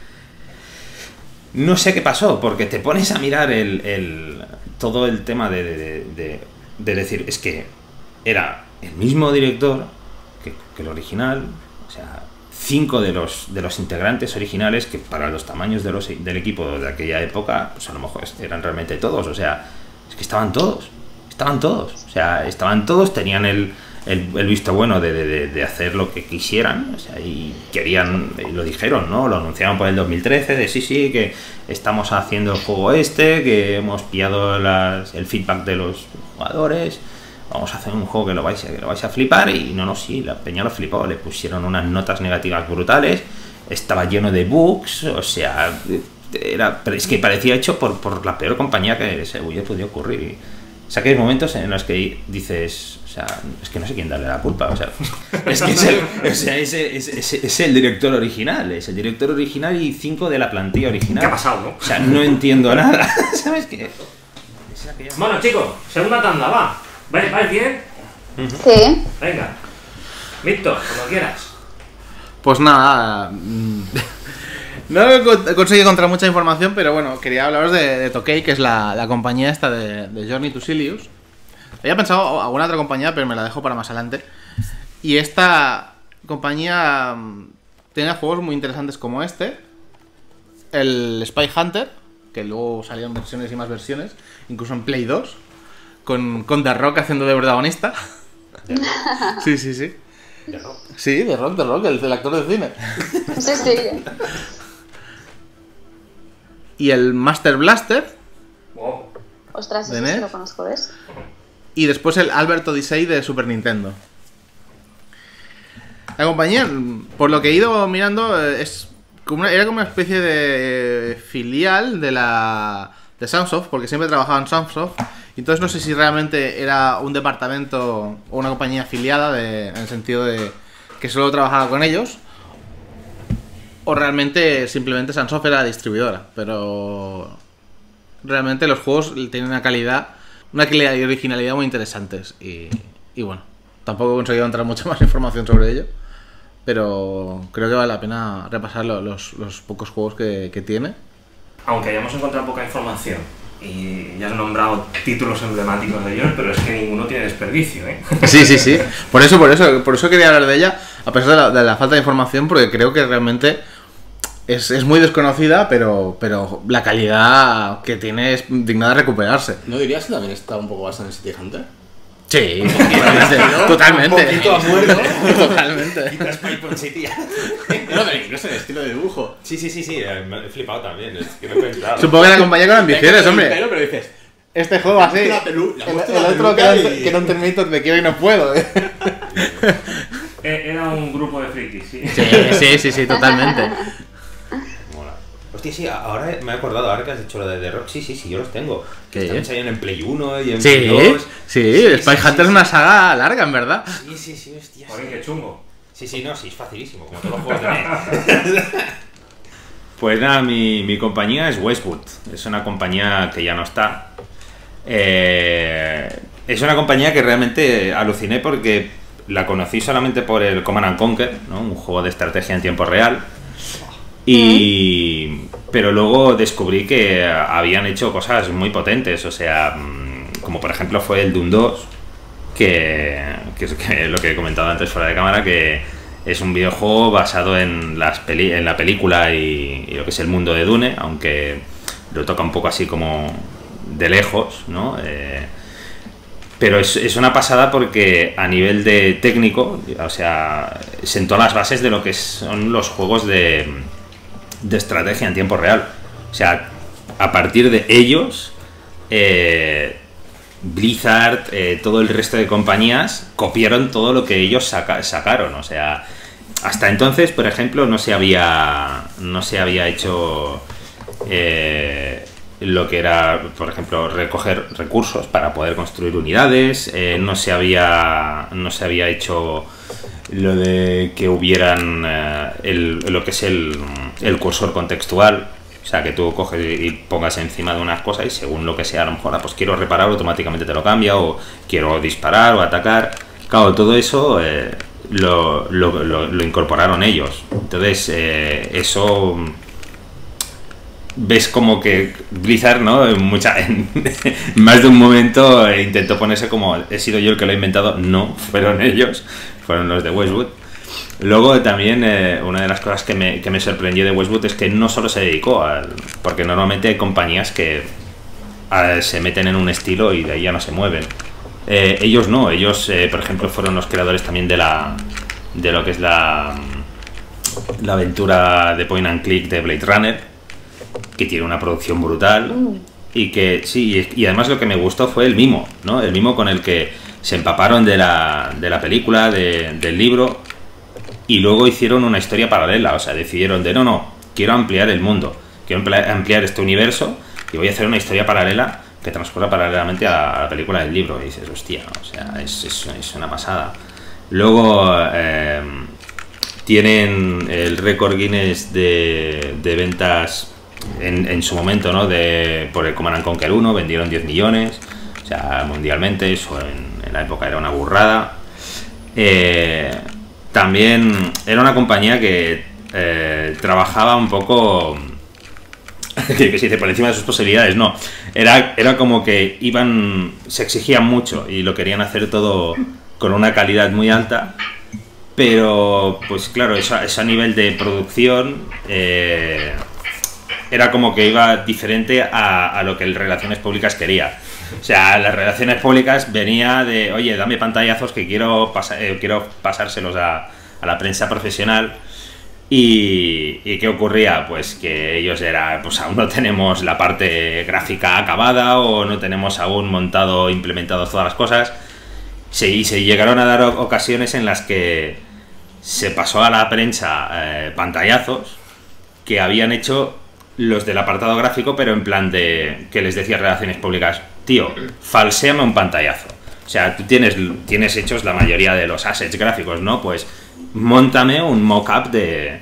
no sé qué pasó, porque te pones a mirar todo el tema de decir, es que era el mismo director que el original, o sea, 5 de los integrantes originales, que para los tamaños del equipo de aquella época, pues a lo mejor eran realmente todos, o sea, es que estaban todos, o sea, tenían el visto bueno de hacer lo que quisieran, o sea, y querían, y lo dijeron, ¿no? Lo anunciaron por el 2013, de sí, sí, que estamos haciendo el juego este, que hemos pillado el feedback de los jugadores, vamos a hacer un juego que lo vais a flipar, y no, no, sí, la peña lo flipó, le pusieron unas notas negativas brutales, estaba lleno de bugs, o sea, es que parecía hecho por la peor compañía que se hubiera podido ocurrir. O sea, que hay momentos en los que dices, o sea, es que no sé quién darle la culpa, o sea, es que es el director original, y 5 de la plantilla original. ¿Qué ha pasado, no? O sea, no entiendo nada, ¿sabes qué? Bueno, chicos, segunda tanda, va. ¿Vais bien? Sí. Venga. Víctor, como quieras. Pues nada, no he conseguido encontrar mucha información, pero bueno, quería hablaros de Tokai, que es la compañía esta de Journey to Silius. Había pensado alguna otra compañía, pero me la dejo para más adelante. Y esta compañía tenía juegos muy interesantes como este, el Spy Hunter, que luego salieron versiones y más versiones, incluso en Play 2. Con The Rock haciendo de protagonista. Sí, sí, sí. The Rock. Sí, The Rock, el actor de cine. Sí, sí. Y el Master Blaster. Wow. Ostras, eso sí lo conozco, ¿ves? Y después el Albert Odyssey de Super Nintendo. La compañía, por lo que he ido mirando, era como una especie de filial de Sunsoft, porque siempre trabajaba en Sunsoft. Entonces no sé si realmente era un departamento o una compañía afiliada, en el sentido de que solo trabajaba con ellos, o realmente simplemente Sunsoft era la distribuidora. Pero realmente los juegos tienen una calidad y originalidad muy interesantes. Y bueno, tampoco he conseguido entrar mucha más información sobre ello, pero creo que vale la pena repasar los pocos juegos que tiene. Aunque hayamos encontrado poca información y ya has nombrado títulos emblemáticos de ellos, pero es que ninguno tiene desperdicio, ¿eh? Sí, sí, sí. Por eso quería hablar de ella, a pesar de la falta de información, porque creo que realmente es muy desconocida, pero la calidad que tiene es digna de recuperarse. ¿No dirías que también está un poco basada en City Hunter? Sí, totalmente. Un poquito a muerto. Totalmente. Quizás Pipe City. No, pero incluso en el estilo de dibujo. Sí, sí, sí, sí. Me he flipado también. Es que no he pensado. Supongo que la compañía con ambiciones, hombre. Pero dices, este juego así. El otro que no termino de quiero y no puedo. Era un grupo de frikis, sí. Sí, sí, sí, totalmente. Hostia, sí, ahora me he acordado, ahora que has dicho lo de The Rock, sí, sí, sí, yo los tengo. Que también salían en Play 1 y en Play 2. Sí, sí, Spy Hunter es una saga larga, en verdad. Sí, sí, sí, hostia. Joder, qué chungo. Sí, sí, no, sí, es facilísimo, como todos los juegos también. Pues nada, mi compañía es Westwood. Es una compañía que ya no está. Es una compañía que realmente aluciné porque la conocí solamente por el Command & Conquer, ¿no? Un juego de estrategia en tiempo real. Pero luego descubrí que habían hecho cosas muy potentes, o sea, como por ejemplo fue el Doom 2, que es lo que he comentado antes fuera de cámara, que es un videojuego basado en la película y lo que es el mundo de Dune, aunque lo toca un poco así como de lejos, ¿no? Pero es una pasada porque a nivel de técnico, o sea, sentó las bases de lo que son los juegos de estrategia en tiempo real. O sea, a partir de ellos Blizzard, todo el resto de compañías copiaron todo lo que ellos sacaron. O sea, hasta entonces, por ejemplo, no se había hecho lo que era, por ejemplo, recoger recursos para poder construir unidades. No se había hecho lo de que hubieran lo que es el cursor contextual. O sea, que tú coges y pongas encima de unas cosas y según lo que sea, a lo mejor, pues quiero reparar, automáticamente te lo cambia, o quiero disparar o atacar. Claro, todo eso lo incorporaron ellos. Entonces, eso... Ves como que Blizzard, ¿no? En más de un momento intentó ponerse como, he sido yo el que lo he inventado. No, fueron ellos, fueron los de Westwood. Luego también una de las cosas que me sorprendió de Westwood es que no solo se dedicó al... Porque normalmente hay compañías que se meten en un estilo y de ahí ya no se mueven. Ellos no, ellos por ejemplo fueron los creadores también de lo que es la aventura de point and click de Blade Runner, que tiene una producción brutal. Y que sí, y además lo que me gustó fue el mimo, ¿no? El mimo con el que se empaparon de la película, del libro, y luego hicieron una historia paralela. O sea, decidieron no, quiero ampliar el mundo, quiero ampliar este universo y voy a hacer una historia paralela que transcurra paralelamente a la película del libro. Y dices, hostia, o sea, es una pasada. Luego tienen el récord Guinness de ventas en su momento, ¿no? Por el Command & Conquer 1 vendieron 10 millones, o sea, mundialmente. Eso en la época era una burrada. También era una compañía que trabajaba un poco, que se dice, por encima de sus posibilidades. No, era como que se exigían mucho y lo querían hacer todo con una calidad muy alta. Pero, pues claro, eso a nivel de producción era como que iba diferente a lo que el Relaciones Públicas quería. O sea, las Relaciones Públicas venía de, oye, dame pantallazos que quiero pasárselos a la prensa profesional. ¿Y qué ocurría? Pues que ellos era, pues aún no tenemos la parte gráfica acabada, o no tenemos aún montado, implementado todas las cosas. Y se llegaron a dar ocasiones en las que se pasó a la prensa pantallazos que habían hecho los del apartado gráfico, pero en plan de que les decía Relaciones Públicas, tío, falséame un pantallazo. O sea, tú tienes hechos la mayoría de los assets gráficos, ¿no? Pues móntame un mock-up de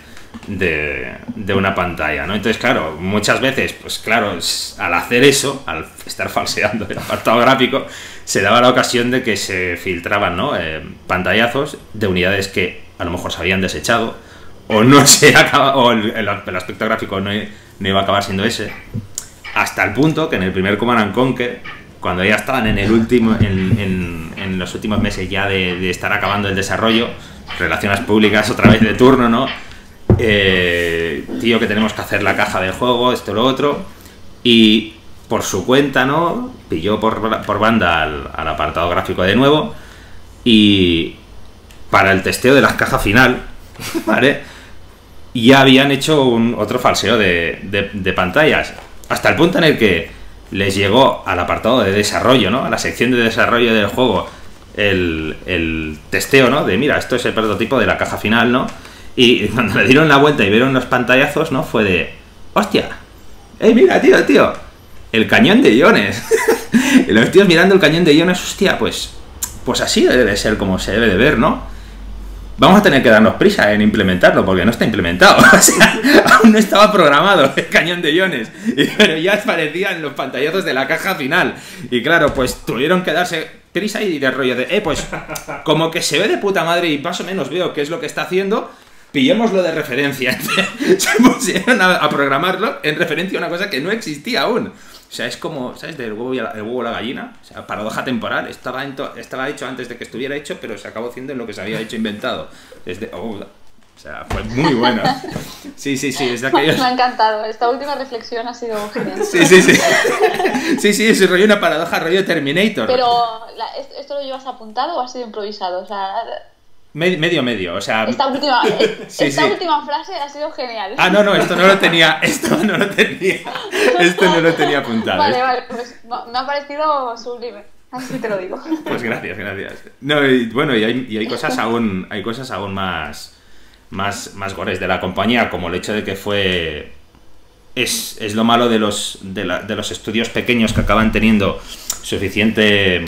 una pantalla, ¿no? Entonces, claro, muchas veces, pues claro, al hacer eso, al estar falseando el apartado gráfico, se daba la ocasión de que se filtraban, ¿no? Pantallazos de unidades que a lo mejor se habían desechado, o no se acaba, o el aspecto gráfico no iba a acabar siendo ese. Hasta el punto que en el primer Command & Conquer, cuando ya estaban en el último, en los últimos meses ya de estar acabando el desarrollo, Relaciones Públicas otra vez de turno, ¿no? Tío, que tenemos que hacer la caja del juego, esto, lo otro. Y por su cuenta, ¿no? Pilló por banda al apartado gráfico de nuevo. Y para el testeo de la caja final, ¿vale? Ya habían hecho otro falseo de pantallas. Hasta el punto en el que les llegó al apartado de desarrollo, ¿no? A la sección de desarrollo del juego, el testeo, ¿no? De, mira, esto es el prototipo de la caja final, ¿no? Y cuando le dieron la vuelta y vieron los pantallazos, ¿no? Fue de, ¡hostia! ¡Ey, mira, tío! ¡El cañón de iones! Y los tíos mirando el cañón de iones, hostia, pues así debe ser como se debe de ver, ¿no? Vamos a tener que darnos prisa en implementarlo porque no está implementado. O sea, aún no estaba programado el cañón de iones, pero ya aparecían los pantallazos de la caja final. Y claro, pues tuvieron que darse prisa y de rollo de, pues como que se ve de puta madre y más o menos veo qué es lo que está haciendo, pillémoslo de referencia. Se pusieron a programarlo en referencia a una cosa que no existía aún. O sea, es como, ¿sabes? Del huevo el huevo a la gallina. O sea, paradoja temporal. Estaba hecho antes de que estuviera hecho, pero se acabó haciendo en lo que se había hecho inventado. O sea, fue muy bueno. Sí, es de aquellos... Me ha encantado. Esta última reflexión ha sido genial. Sí. Sí, es rollo una paradoja, rollo Terminator. Pero, ¿esto lo llevas apuntado o ha sido improvisado? O sea... Medio. O sea, esta última frase ha sido genial. Ah, no, esto no lo tenía. Esto no lo tenía apuntado. Vale, pues me ha parecido sublime. Así te lo digo. Pues gracias. No, y bueno, hay cosas aún más gores de la compañía, como el hecho de que fue... Es lo malo de los estudios pequeños que acaban teniendo suficientes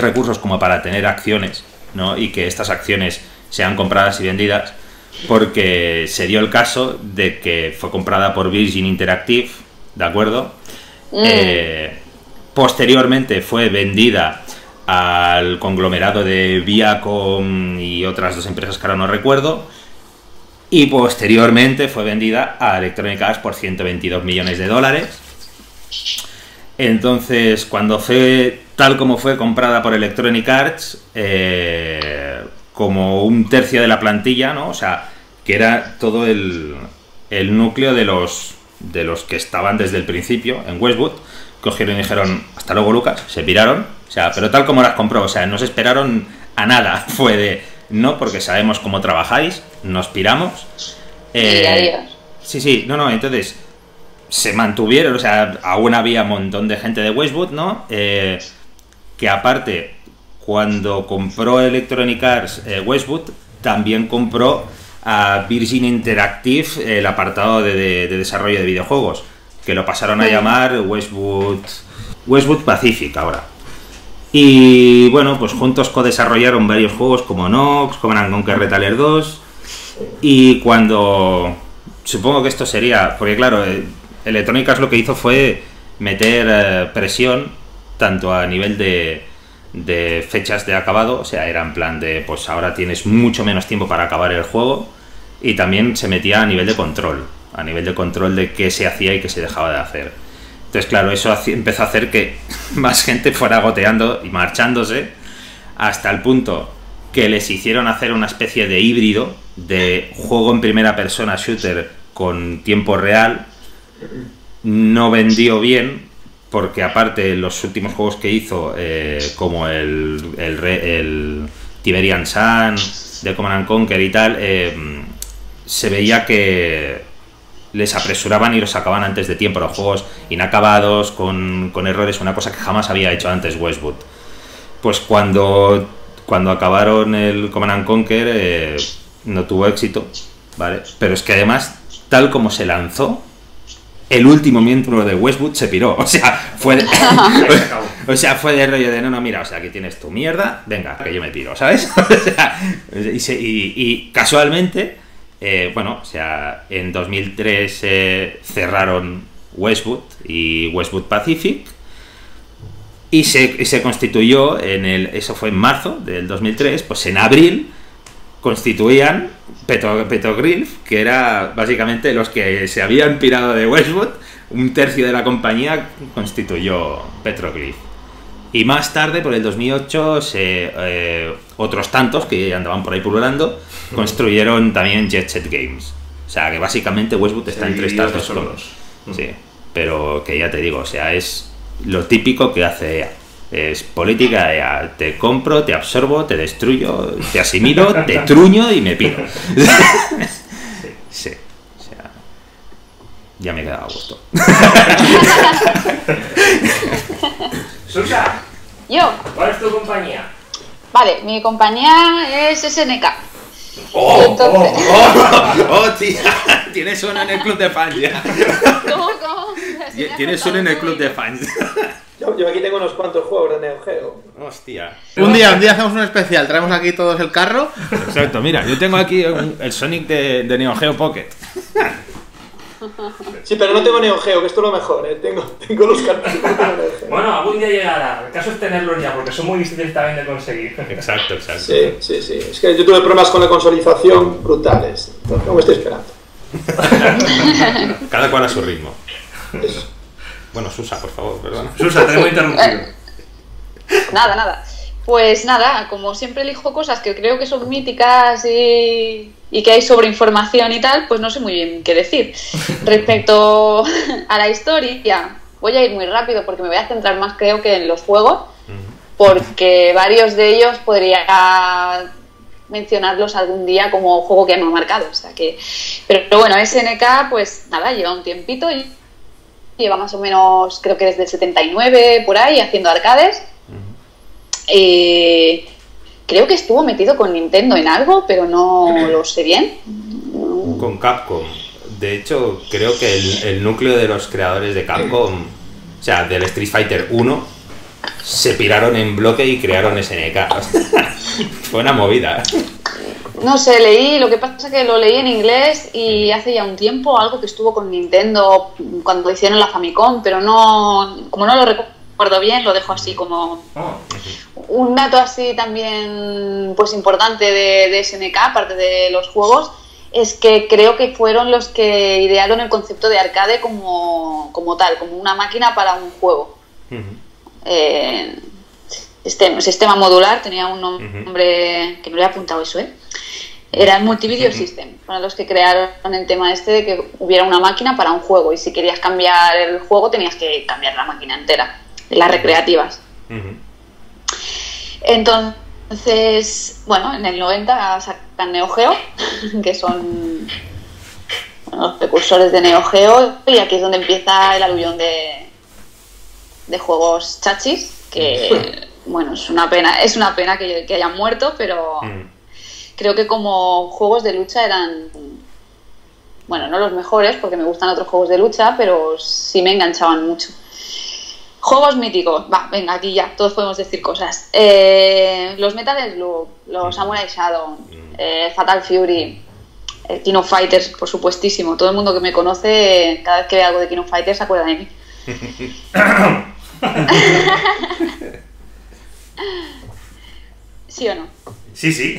recursos como para tener acciones, ¿no? Y que estas acciones sean compradas y vendidas, porque se dio el caso de que fue comprada por Virgin Interactive, ¿de acuerdo? Posteriormente fue vendida al conglomerado de Viacom y otras dos empresas que ahora no recuerdo, y posteriormente fue vendida a Electronic Arts por $122 millones. Entonces, cuando fue tal como fue comprada por Electronic Arts, como un tercio de la plantilla, ¿no? O sea, que era todo el núcleo de los que estaban desde el principio en Westwood, cogieron y dijeron, hasta luego, Lucas, se piraron. O sea, pero tal como las compró, o sea, no se esperaron a nada. Fue de, no, porque sabemos cómo trabajáis, nos piramos. Y adiós. Sí, no, entonces se mantuvieron, o sea, aún había un montón de gente de Westwood, ¿no? Que aparte, cuando compró Electronic Arts Westwood, también compró a Virgin Interactive el apartado de desarrollo de videojuegos, que lo pasaron a llamar Westwood Pacific ahora. Y bueno, pues juntos co-desarrollaron varios juegos como Nox, Command & Conquer Retaler 2, y cuando... Supongo que esto sería... Porque claro, Electronic Arts lo que hizo fue meter presión, tanto a nivel de fechas de acabado, o sea, era en plan de, pues ahora tienes mucho menos tiempo para acabar el juego, y también se metía a nivel de control. A nivel de control de qué se hacía y qué se dejaba de hacer. Entonces, claro, eso empezó a hacer que más gente fuera goteando y marchándose, hasta el punto que les hicieron hacer una especie de híbrido de juego en primera persona shooter con tiempo real. No vendió bien, porque aparte los últimos juegos que hizo, como el Tiberian Sun, The Command & Conquer y tal, se veía que les apresuraban y los sacaban antes de tiempo, los juegos inacabados, con errores, una cosa que jamás había hecho antes Westwood. Pues cuando acabaron el Command & Conquer, no tuvo éxito, ¿vale? Pero es que además, tal como se lanzó, el último miembro de Westwood se piró. O sea, fue de, o sea, fue de rollo de, no, mira, o sea, aquí tienes tu mierda, venga, que yo me piro, ¿sabes? O sea, y casualmente... bueno, o sea, en 2003 cerraron Westwood y Westwood Pacific, y se constituyó en eso fue en marzo del 2003, pues en abril constituían Petroglyph, que era básicamente los que se habían pirado de Westwood, un tercio de la compañía constituyó Petroglyph. Y más tarde, por el 2008, otros tantos que andaban por ahí pululando construyeron también Jet Set Games. O sea, que básicamente Westwood está entre estas dos cosas. Sí, pero que ya te digo, o sea, es lo típico que hace EA. Es política EA. Te compro, te absorbo, te destruyo, te asimilo, te truño y me piro. Sí, o sea, ya me he quedado a gusto. Susa, yo. ¿Cuál es tu compañía? Vale, mi compañía es SNK. ¡Oh! Entonces... ¡Oh, tía! Tienes una en el club de fans ya. ¿Cómo? Tienes una en el club de fans. Yo aquí tengo unos cuantos juegos de Neo Geo. Hostia. Un día hacemos un especial, traemos aquí todos el carro. Exacto, mira, yo tengo aquí el Sonic de Neo Geo Pocket. Sí, pero no tengo Neo Geo, que esto es lo mejor, ¿eh? Tengo los cartuchos. Bueno, algún día llegará. El caso es tenerlos ya, porque son muy difíciles también de conseguir. Exacto. Sí. Es que yo tuve problemas con la consolización brutales. No me estoy esperando. Cada cual a su ritmo. Eso. Bueno, Susa, por favor, perdona. Susa, te hemos interrumpido. Nada. Pues nada, como siempre elijo cosas que creo que son míticas y que hay sobreinformación y tal, pues no sé muy bien qué decir. Respecto a la historia, voy a ir muy rápido porque me voy a centrar más, creo, que en los juegos, porque varios de ellos podría mencionarlos algún día como juego que me ha marcado. O sea que, pero bueno, SNK, pues nada, lleva un tiempito, y lleva más o menos, creo que desde el 79 por ahí, haciendo arcades. Creo que estuvo metido con Nintendo en algo, pero no lo sé bien. Con Capcom. De hecho, creo que el núcleo de los creadores de Capcom, o sea, del Street Fighter 1, se piraron en bloque y crearon SNK. Fue una movida. No sé, leí, lo que pasa es que lo leí en inglés y hace ya un tiempo, algo que estuvo con Nintendo cuando hicieron la Famicom, pero no, como no lo recuerdo bien, lo dejo así como un dato así también pues importante de SNK, aparte de los juegos, es que creo que fueron los que idearon el concepto de arcade como tal, como una máquina para un juego. Sistema modular, tenía un nombre que me lo he apuntado eso, era el Multivideo System, para los que crearon el tema este de que hubiera una máquina para un juego, y si querías cambiar el juego tenías que cambiar la máquina entera, las recreativas. Entonces, bueno, en el 90 sacan Neo Geo, que son los precursores de Neo Geo, y aquí es donde empieza el aluvión de juegos chachis, que bueno, es una pena que hayan muerto, pero creo que como juegos de lucha eran, bueno, no los mejores, porque me gustan otros juegos de lucha, pero sí me enganchaban mucho. Juegos míticos, va, venga, aquí ya, todos podemos decir cosas. Los Metal Slug, los Samurai Shadow, Fatal Fury, el King of Fighters, por supuestísimo. Todo el mundo que me conoce, cada vez que ve algo de King of Fighters, se acuerda de mí. ¿Sí o no? Sí, sí.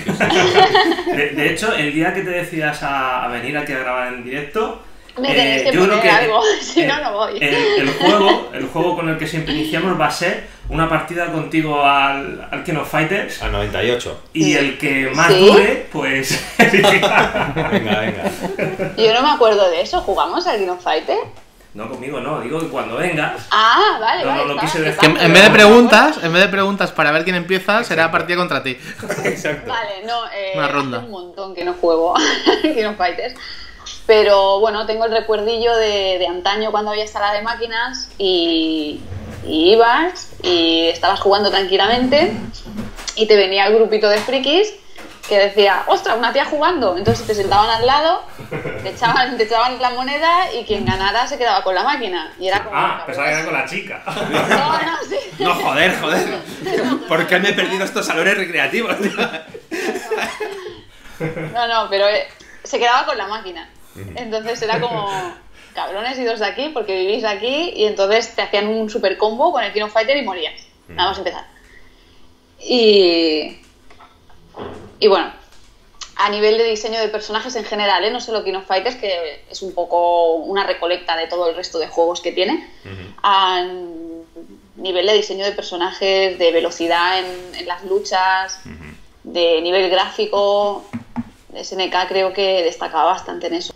De hecho, el día que te decidas a venir aquí a grabar en directo, me tenéis que poner algo, si no, no voy. El juego con el que siempre iniciamos va a ser una partida contigo al King of Fighters. Al 98. Y el que más dure, pues... venga. Yo no me acuerdo de eso. ¿Jugamos al King of Fighters? No, conmigo no, digo que cuando vengas. Ah, vale, no quise decir. Que en vez de preguntas para ver quién empieza, será partida contra ti. Exacto. Vale, no, una ronda. Hace un montón que no juego King of Fighters. Pero bueno, tengo el recuerdillo de antaño cuando había sala de máquinas y ibas y estabas jugando tranquilamente y te venía el grupito de frikis que decía, ¡ostras, una tía jugando! Entonces te sentaban al lado, te echaban la moneda y quien ganara se quedaba con la máquina. Y era como, pensaba que era con la chica. No, sí. No, joder. ¿Por qué me he perdido estos valores recreativos? No, pero se quedaba con la máquina. Entonces era como, cabrones, idos de aquí porque vivís aquí, y entonces te hacían un super combo con el King of Fighter y morías. Nada más empezar. Y bueno, a nivel de diseño de personajes en general, no solo King of Fighters, que es un poco una recolecta de todo el resto de juegos que tiene, a nivel de diseño de personajes, de velocidad en las luchas, de nivel gráfico, SNK creo que destacaba bastante en eso.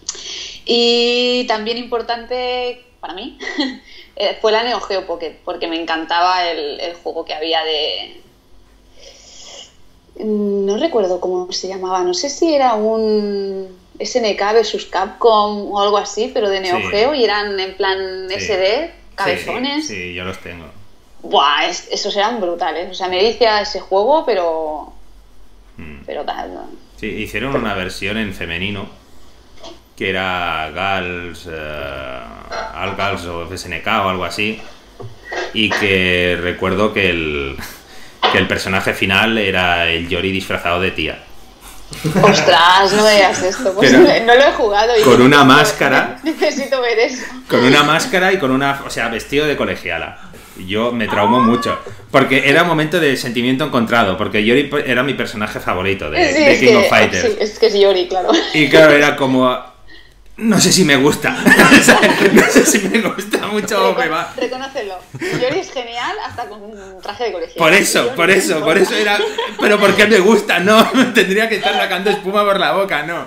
Y también importante para mí fue la Neo Geo Pocket, porque me encantaba el juego que había de... No recuerdo cómo se llamaba, no sé si era un SNK versus Capcom o algo así, pero de Neo Geo, y eran en plan SD, cabezones. Sí, yo los tengo. Buah, esos eran brutales, o sea, me vicia ese juego, pero tal, ¿no? Sí, hicieron una versión en femenino, que era Gals o SNK o algo así, y que recuerdo que el personaje final era el Yori disfrazado de tía. ¡Ostras! No veas esto. Pues no lo he jugado. Y con una máscara. Necesito ver eso. Con una máscara y con una... O sea, vestido de colegiala. Yo me traumó mucho. Porque era un momento de sentimiento encontrado. Porque Yori era mi personaje favorito de King of Fighters. Sí, es que es Yori, claro. Y claro, era como... No sé si me gusta. No sé si me gusta mucho. Reconócelo. Yori es genial hasta con un traje de colegio. Por eso era. Pero ¿por qué me gusta? No, tendría que estar sacando espuma por la boca, no.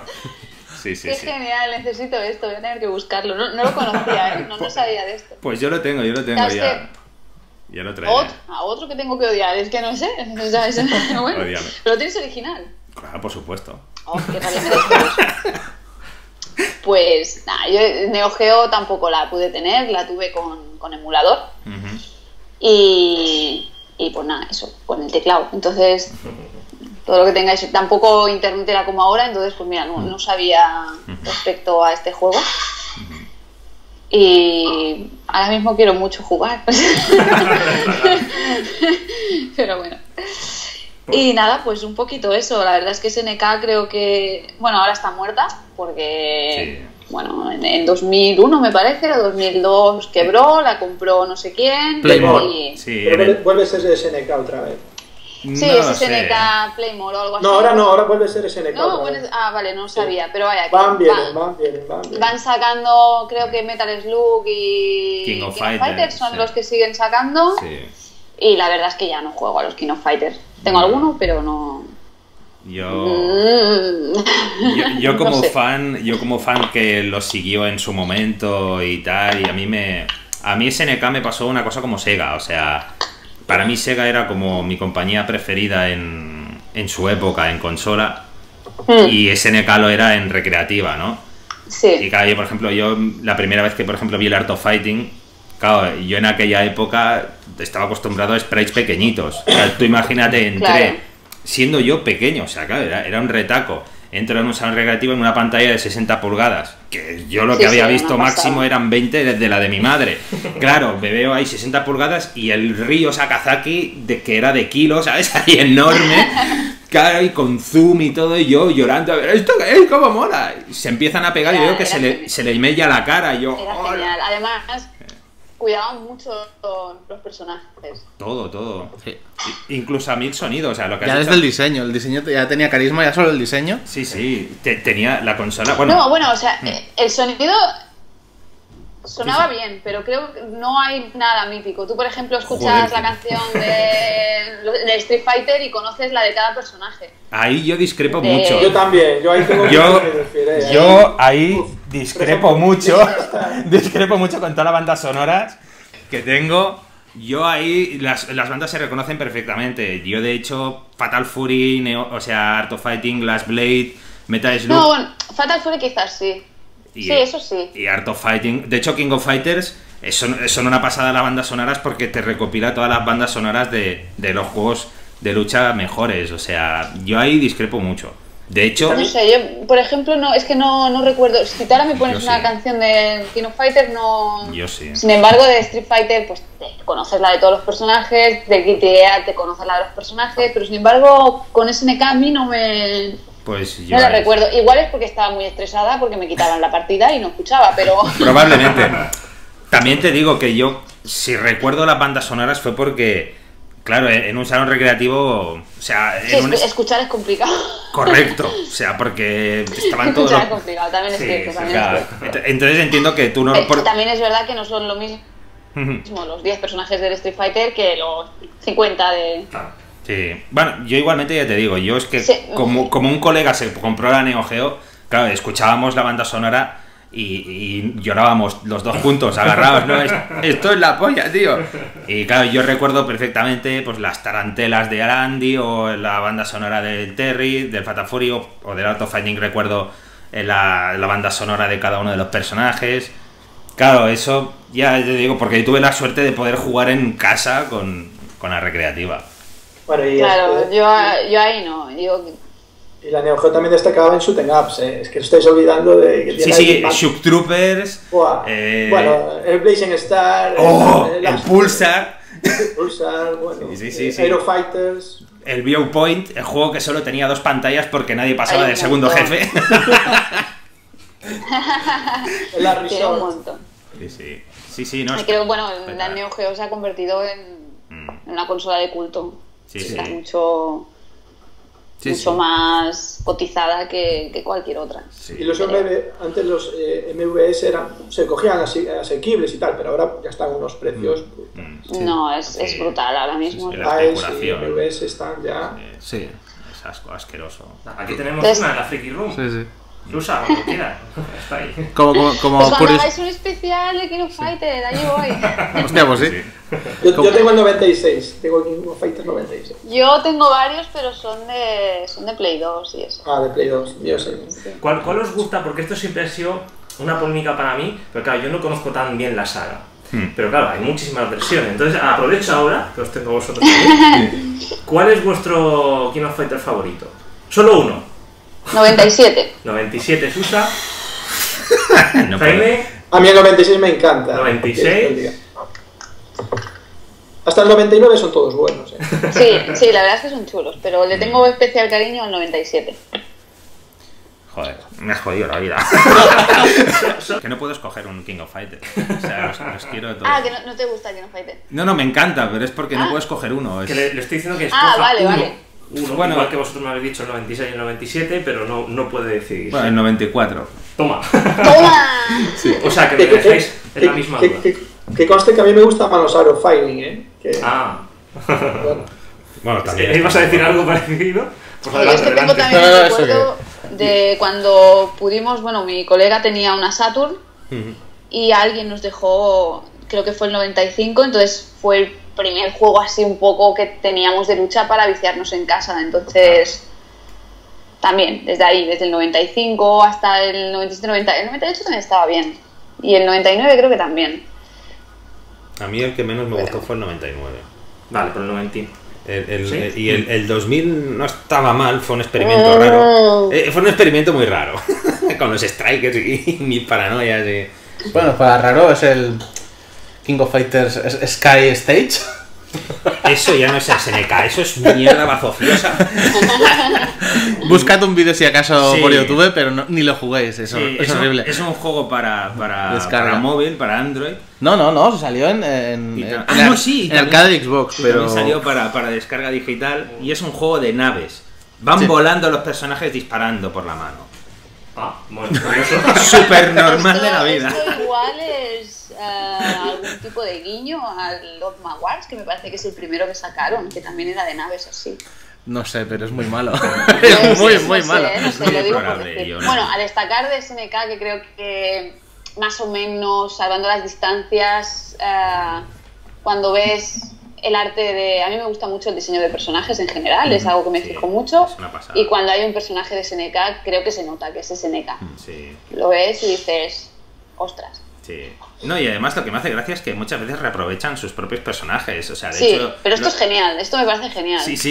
Sí. Qué genial, necesito esto, voy a tener que buscarlo. No lo conocía, no sabía de esto. Pues yo lo tengo ya. Ya lo traeré. A otro que tengo que odiar, es que no sé. Pero lo tienes original. Claro, por supuesto. Oh, qué rabia me dejó. Pues nada, yo Neo Geo tampoco la pude tener, la tuve con emulador. Uh-huh. Y pues nada, eso, con el teclado. Entonces, todo lo que tengáis, tampoco internet era como ahora, entonces pues mira, no sabía respecto a este juego. Y ahora mismo quiero mucho jugar. Pero bueno. Y nada, pues un poquito eso. La verdad es que SNK creo que... Bueno, ahora está muerta porque... Sí. Bueno, en 2001 me parece, o 2002 quebró, la compró no sé quién. Playmore. Y... Sí, vuelve a ser SNK otra vez. Sí, no es SNK Playmore o algo así. No, ahora no, ahora vuelve a ser SNK. No, otra vez. Ah, vale, no sabía, sí. Pero vaya. Van bien. Van sacando, creo que Metal Slug y King of Fighters son los que siguen sacando. Sí. Y la verdad es que ya no juego a los King of Fighters. Tengo alguno, pero no... Yo como no sé. Yo como fan que lo siguió en su momento y tal, y a mí SNK me pasó una cosa como Sega, o sea, para mí Sega era como mi compañía preferida en su época, en consola, y SNK lo era en recreativa, ¿no? Sí. Y claro, yo por ejemplo, la primera vez que por ejemplo vi el Art of Fighting, claro, yo en aquella época estaba acostumbrado a sprites pequeñitos, o sea, tú imagínate, siendo yo pequeño, o sea, claro, era un retaco. Entro en un salón recreativo en una pantalla de 60 pulgadas, que yo lo que había visto máximo eran 20 desde la de mi madre. Claro, me veo ahí 60 pulgadas y el río Sakazaki, que era de kilos, ¿sabes? Ahí enorme, claro, y con zoom y todo, y yo llorando, a ver, ¿esto qué es? ¿Cómo mola? Y se empiezan a pegar, claro, y veo que se le mella la cara, y yo... Era genial, además... Cuidaban mucho los personajes. Todo. Sí. Incluso a mí el sonido, o sea, lo que... Ya desde el diseño ya tenía carisma, ya solo el diseño. Sí, tenía la consola... Bueno. No, bueno, o sea, el sonido sonaba bien, pero creo que no hay nada mítico. Tú, por ejemplo, escuchas la canción de Street Fighter y conoces la de cada personaje. Ahí yo discrepo mucho. Yo también, yo ahí tengo discrepo mucho con todas las bandas sonoras que tengo. Yo ahí las bandas se reconocen perfectamente. Yo de hecho Fatal Fury, Art of Fighting, Last Blade, Metal Slug. No, bueno, Fatal Fury quizás sí. Sí, eso sí. Y Art of Fighting, de hecho King of Fighters son una pasada las bandas sonoras porque te recopila todas las bandas sonoras de los juegos de lucha mejores. O sea, yo ahí discrepo mucho. De hecho... No sé, yo, por ejemplo, no recuerdo. Si ahora me pones una canción de King of Fighters, no... Yo sí. Sin embargo, de Street Fighter, pues te conoces la de todos los personajes, de GTA te conoces la de los personajes, pero sin embargo, con SNK a mí no me... Pues yo... No la recuerdo. Igual es porque estaba muy estresada, porque me quitaban la partida y no escuchaba, pero... Probablemente. También te digo que yo, si recuerdo las bandas sonoras, fue porque... Claro, en un salón recreativo, o sea... Escuchar es complicado. Correcto, o sea, porque estaban escuchar todos... Escuchar es complicado, también es cierto. Entonces entiendo que tú no... También es verdad que no son lo mismo los 10 personajes del Street Fighter que los 50 de... Sí, bueno, yo igualmente ya te digo, yo es que como un colega se compró la Neo Geo, claro, escuchábamos la banda sonora... Y llorábamos los dos juntos, agarrados, ¿no? Esto es la polla, tío. Y claro, yo recuerdo perfectamente pues las tarantelas de Arandi o la banda sonora del Terry, del Fatal Fury o del Art of Fighting, recuerdo la banda sonora de cada uno de los personajes. Claro, eso ya te digo, porque tuve la suerte de poder jugar en casa con la recreativa. Bueno, y claro, yo ahí no, digo... Y la Neo Geo también destacaba en Shooting Ups, Es que os estáis olvidando de que tiene... Sí, Shoot Troopers... Bueno, el Blazing Star... El Pulsar... bueno... Sí. Aero Fighters... El Viewpoint, el juego que solo tenía 2 pantallas porque nadie pasaba del segundo jefe... El Arrisol... un montón... Sí, no... Creo que, bueno, la Neo Geo se ha convertido en una consola de culto... Sí. Está mucho... mucho más cotizada que cualquier otra. Sí. Y los antes los MVS se cogían asequibles y tal, pero ahora ya están unos precios... No, es brutal ahora mismo. Sí, los MVS están ya... Sí, es asqueroso. Aquí tenemos una en la Freaky Room. Sí. Lusa, como quieras. Está ahí. Pues cuando hagáis un especial de King of Fighters, ahí voy. Hostia, pues sí. Yo tengo el 96. Tengo el King of Fighters 96. Yo tengo varios, pero son de Play 2 y eso. Ah, de Play 2. Yo sé. Sí. ¿Cuál os gusta? Porque esto siempre ha sido una polémica para mí, pero claro, yo no conozco tan bien la saga. Pero claro, hay muchísimas versiones. Entonces, aprovecho ahora, que os tengo vosotros también. ¿Cuál es vuestro King of Fighters favorito? Solo uno. 97. 97, Susa. No, a mí el 96 me encanta. 96. Hasta el 99 son todos buenos, ¿eh? Sí, sí, la verdad es que son chulos, pero le tengo especial cariño al 97. Joder, me has jodido la vida. Que no puedo escoger un King of Fighters. O sea, los quiero todos. Ah, que no te gusta el King of Fighters. No, no, me encanta, pero es porque no puedo escoger uno. Es... Que le estoy diciendo que es... Ah, vale, uno. Vale. Uno, bueno, igual que vosotros me habéis dicho el 96 y el 97, pero no puede decidir. Bueno, el 94. Toma. ¡Toma! Sí. O sea, que me dejáis en la misma duda. Que conste que a mí me gusta más los Art of Fighting, ¿eh? Que... Ah. Bueno, también. ¿Ibas a decir algo parecido? Pues adelante, es que tengo también un recuerdo de cuando pudimos... Bueno, mi colega tenía una Saturn y alguien nos dejó... Creo que fue el 95, entonces fue el primer juego así un poco que teníamos de lucha para viciarnos en casa. Entonces, también, desde ahí, desde el 95 hasta el 97, 90, el 98 también estaba bien. Y el 99 creo que también. A mí el que menos me gustó fue el 99. Vale, pero el 90. ¿Sí? Y el 2000 no estaba mal, fue un experimento raro. Fue un experimento muy raro, con los strikers y mis paranoias. Y... Bueno, para raro es el... King of Fighters Sky Stage. Eso ya no es SNK, eso es mierda bazofiosa. Buscad un vídeo si acaso por YouTube, pero ni lo juguéis, eso es horrible. Es un juego para móvil, para Android. No, salió en arcade de Xbox, pero salió para descarga digital y es un juego de naves. Van volando los personajes disparando por la mano. Ah, bueno, súper normal de la vida. Esto igual es... algún tipo de guiño al Of My Wars, que me parece que es el primero que sacaron, que también era de naves así. No sé, pero es muy malo. Es muy malo. Bueno, a destacar de SNK, que creo que más o menos, salvando las distancias, cuando ves el arte de... A mí me gusta mucho el diseño de personajes en general, es algo que me fijo mucho. Y cuando hay un personaje de SNK, creo que se nota que es SNK. Sí. Lo ves y dices, ostras. Sí. No, y además lo que me hace gracia es que muchas veces reaprovechan sus propios personajes. O sea, de hecho, pero esto es genial, esto me parece genial. Sí, sí.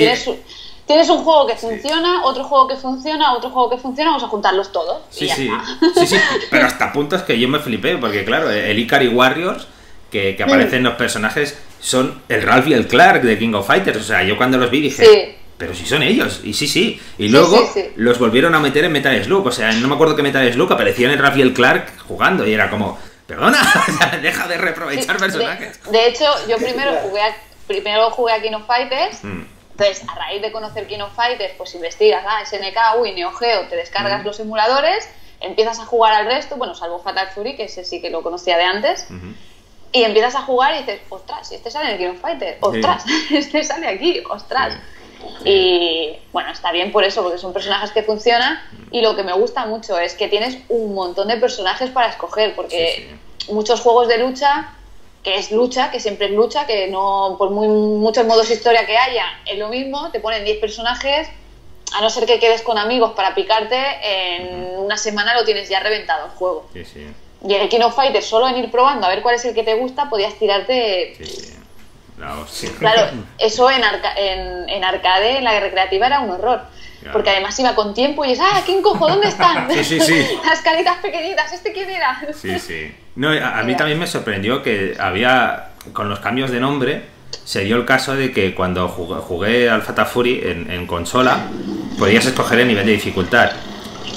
Tienes un juego que funciona, otro juego que funciona, otro juego que funciona, vamos a juntarlos todos. Sí, y ya está. Sí, pero hasta puntos que yo me flipé, porque claro, el Ikari Warriors que aparecen los personajes son el Ralph y el Clark de King of Fighters. O sea, yo cuando los vi dije... Sí. Pero si son ellos, y sí. Y luego los volvieron a meter en Metal Slug. O sea, no me acuerdo que Metal Slug aparecían el Ralph y el Clark jugando y era como... Perdona, deja de reaprovechar personajes. De hecho, yo primero jugué a King of Fighters. Entonces, a raíz de conocer King of Fighters, pues investigas SNK, Wii, Neo Geo, te descargas los emuladores, empiezas a jugar al resto, bueno, salvo Fatal Fury, que ese sí que lo conocía de antes, y empiezas a jugar y dices, ostras, este sale en el King of Fighters, ostras, este sale aquí, ostras. Y bueno, está bien por eso, porque son personajes que funcionan. Y lo que me gusta mucho es que tienes un montón de personajes para escoger, porque muchos juegos de lucha, que siempre es lucha, que no, por muchos modos de historia que haya, es lo mismo, te ponen 10 personajes, a no ser que quedes con amigos para picarte, en una semana lo tienes ya reventado el juego. Y en el King of Fighters, solo en ir probando a ver cuál es el que te gusta, podías tirarte... Claro, eso en arcade, en la recreativa, era un horror. Claro. Porque además iba con tiempo y es, ¿quién cojo? ¿Dónde están? Las caritas pequeñitas, ¿este quién era? No, a mí también me sorprendió que había, con los cambios de nombre, se dio el caso de que cuando jugué al Fatal Fury en consola, podías escoger el nivel de dificultad.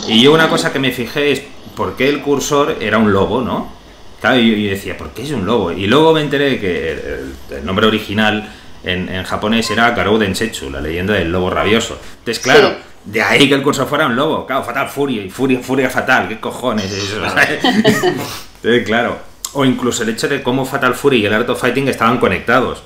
Y yo una cosa que me fijé es por qué el cursor era un lobo, ¿no? Claro, yo decía, ¿por qué es un lobo? Y luego me enteré que el nombre original en japonés era Garou Densetsu, la leyenda del lobo rabioso. Entonces, claro, de ahí que el curso fuera un lobo. Claro, Fatal Fury, furia fatal, ¿qué cojones es eso? Entonces, claro, o incluso el hecho de cómo Fatal Fury y el Art of Fighting estaban conectados.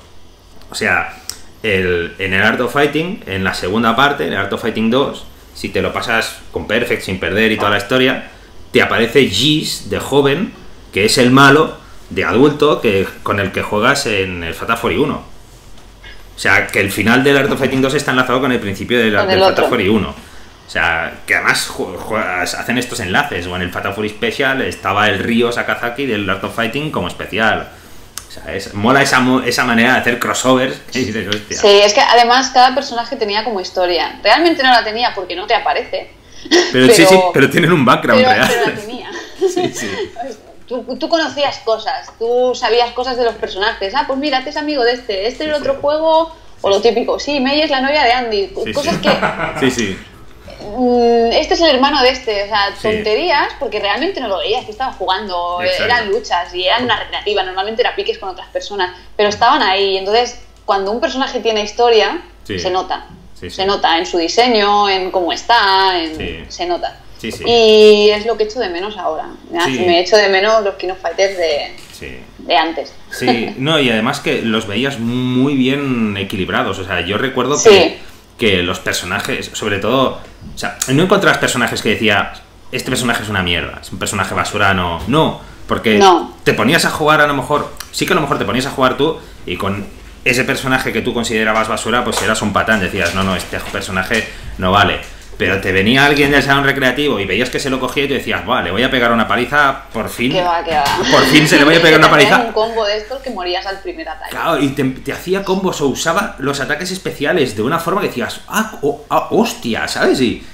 O sea, en el Art of Fighting, en la segunda parte, en el Art of Fighting 2, si te lo pasas con perfect, sin perder y toda la historia, te aparece Geese de joven, que es el malo de adulto que, con el que juegas en el Fatal Fury 1. O sea, que el final del Art of Fighting 2 está enlazado con el principio del Fatal Fury 1. O sea, que además hacen estos enlaces. O en el Fatal Fury Special estaba el Ryo Sakazaki del Art of Fighting como especial. O sea, mola esa manera de hacer crossovers. Sí, es que además cada personaje tenía como historia. Realmente no la tenía porque no te aparece. Pero sí, pero tienen un background real. Pero la tenía. Sí, sí. Tú conocías cosas, tú sabías cosas de los personajes. Ah, pues mira, este es amigo de este es el otro juego. O lo típico, sí, May es la novia de Andy. Cosas que... Sí, sí. Este es el hermano de este, o sea, tonterías, porque realmente no lo veías, que estaba jugando. Exacto. Eran luchas y eran una recreativa, normalmente era piques con otras personas, pero estaban ahí. Entonces, cuando un personaje tiene historia, se nota, se nota en su diseño, en cómo está, se nota. Sí, sí. Y es lo que echo de menos ahora. Me echo de menos los King of Fighters de antes. Sí, no, y además que los veías muy bien equilibrados. O sea, yo recuerdo que los personajes, sobre todo, o sea, no encontrabas personajes que decía, este personaje es una mierda, es un personaje basura, no, no, porque te ponías a jugar a lo mejor, sí que a lo mejor te ponías a jugar tú y con ese personaje que tú considerabas basura, pues eras un patán, decías, no, no, este personaje no vale, pero te venía alguien del salón recreativo y veías que se lo cogía y te decías, vale, voy a pegar una paliza, por fin, ¿qué va, qué va? Por fin se le voy a pegar una paliza. Un combo de estos que morías al primer ataque. Claro, y te hacía combos o usaba los ataques especiales de una forma que decías, hostia, ¿sabes? Y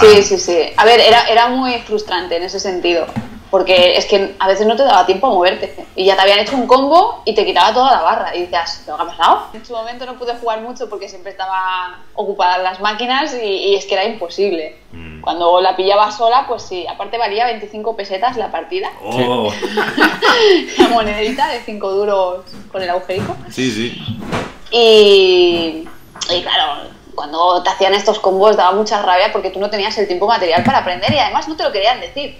sí, sí, sí. A ver, era muy frustrante en ese sentido, porque es que a veces no te daba tiempo a moverte y ya te habían hecho un combo y te quitaba toda la barra y decías, ¿qué ha pasado? En su momento no pude jugar mucho porque siempre estaba ocupadas las máquinas y es que era imposible. Cuando la pillaba sola, pues sí, aparte valía 25 pesetas la partida. Oh. La monedita de 5 duros con el agujerico. Sí, sí. Y claro, cuando te hacían estos combos daba mucha rabia porque tú no tenías el tiempo material para aprender y además no te lo querían decir.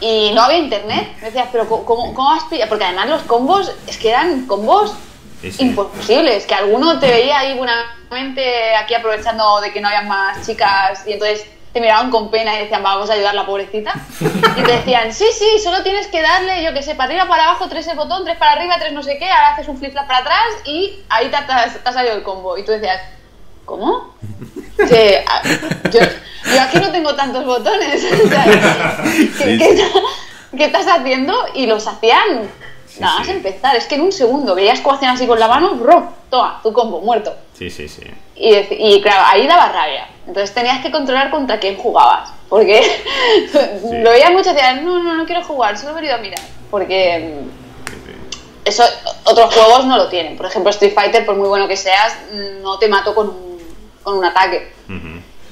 Y no había internet, me decías, pero ¿cómo has pillado? Porque además los combos, es que eran combos imposibles, que alguno te veía ahí buenamente aquí aprovechando de que no había más chicas y entonces te miraban con pena y decían, vamos a ayudar a la pobrecita. Y te decían, sí, sí, solo tienes que darle, yo que sé, para arriba, para abajo, 3 el botón, 3 para arriba, 3 no sé qué, ahora haces un flip-flap para atrás y ahí te ha salido el combo. Y tú decías, ¿cómo? Que, yo aquí no tengo tantos botones. O sea, ¿qué estás haciendo? Y los hacían nada más empezar. Es que en un segundo veías que hacían así con la mano, ¡bro! Toma, tu combo, muerto. Sí, sí, sí. Y claro, ahí daba rabia. Entonces tenías que controlar contra quién jugabas. Porque lo veías mucho y decías, no, no, no quiero jugar, solo he venido a mirar. Porque eso otros juegos no lo tienen. Por ejemplo, Street Fighter, por muy bueno que seas, no te mato con un ataque.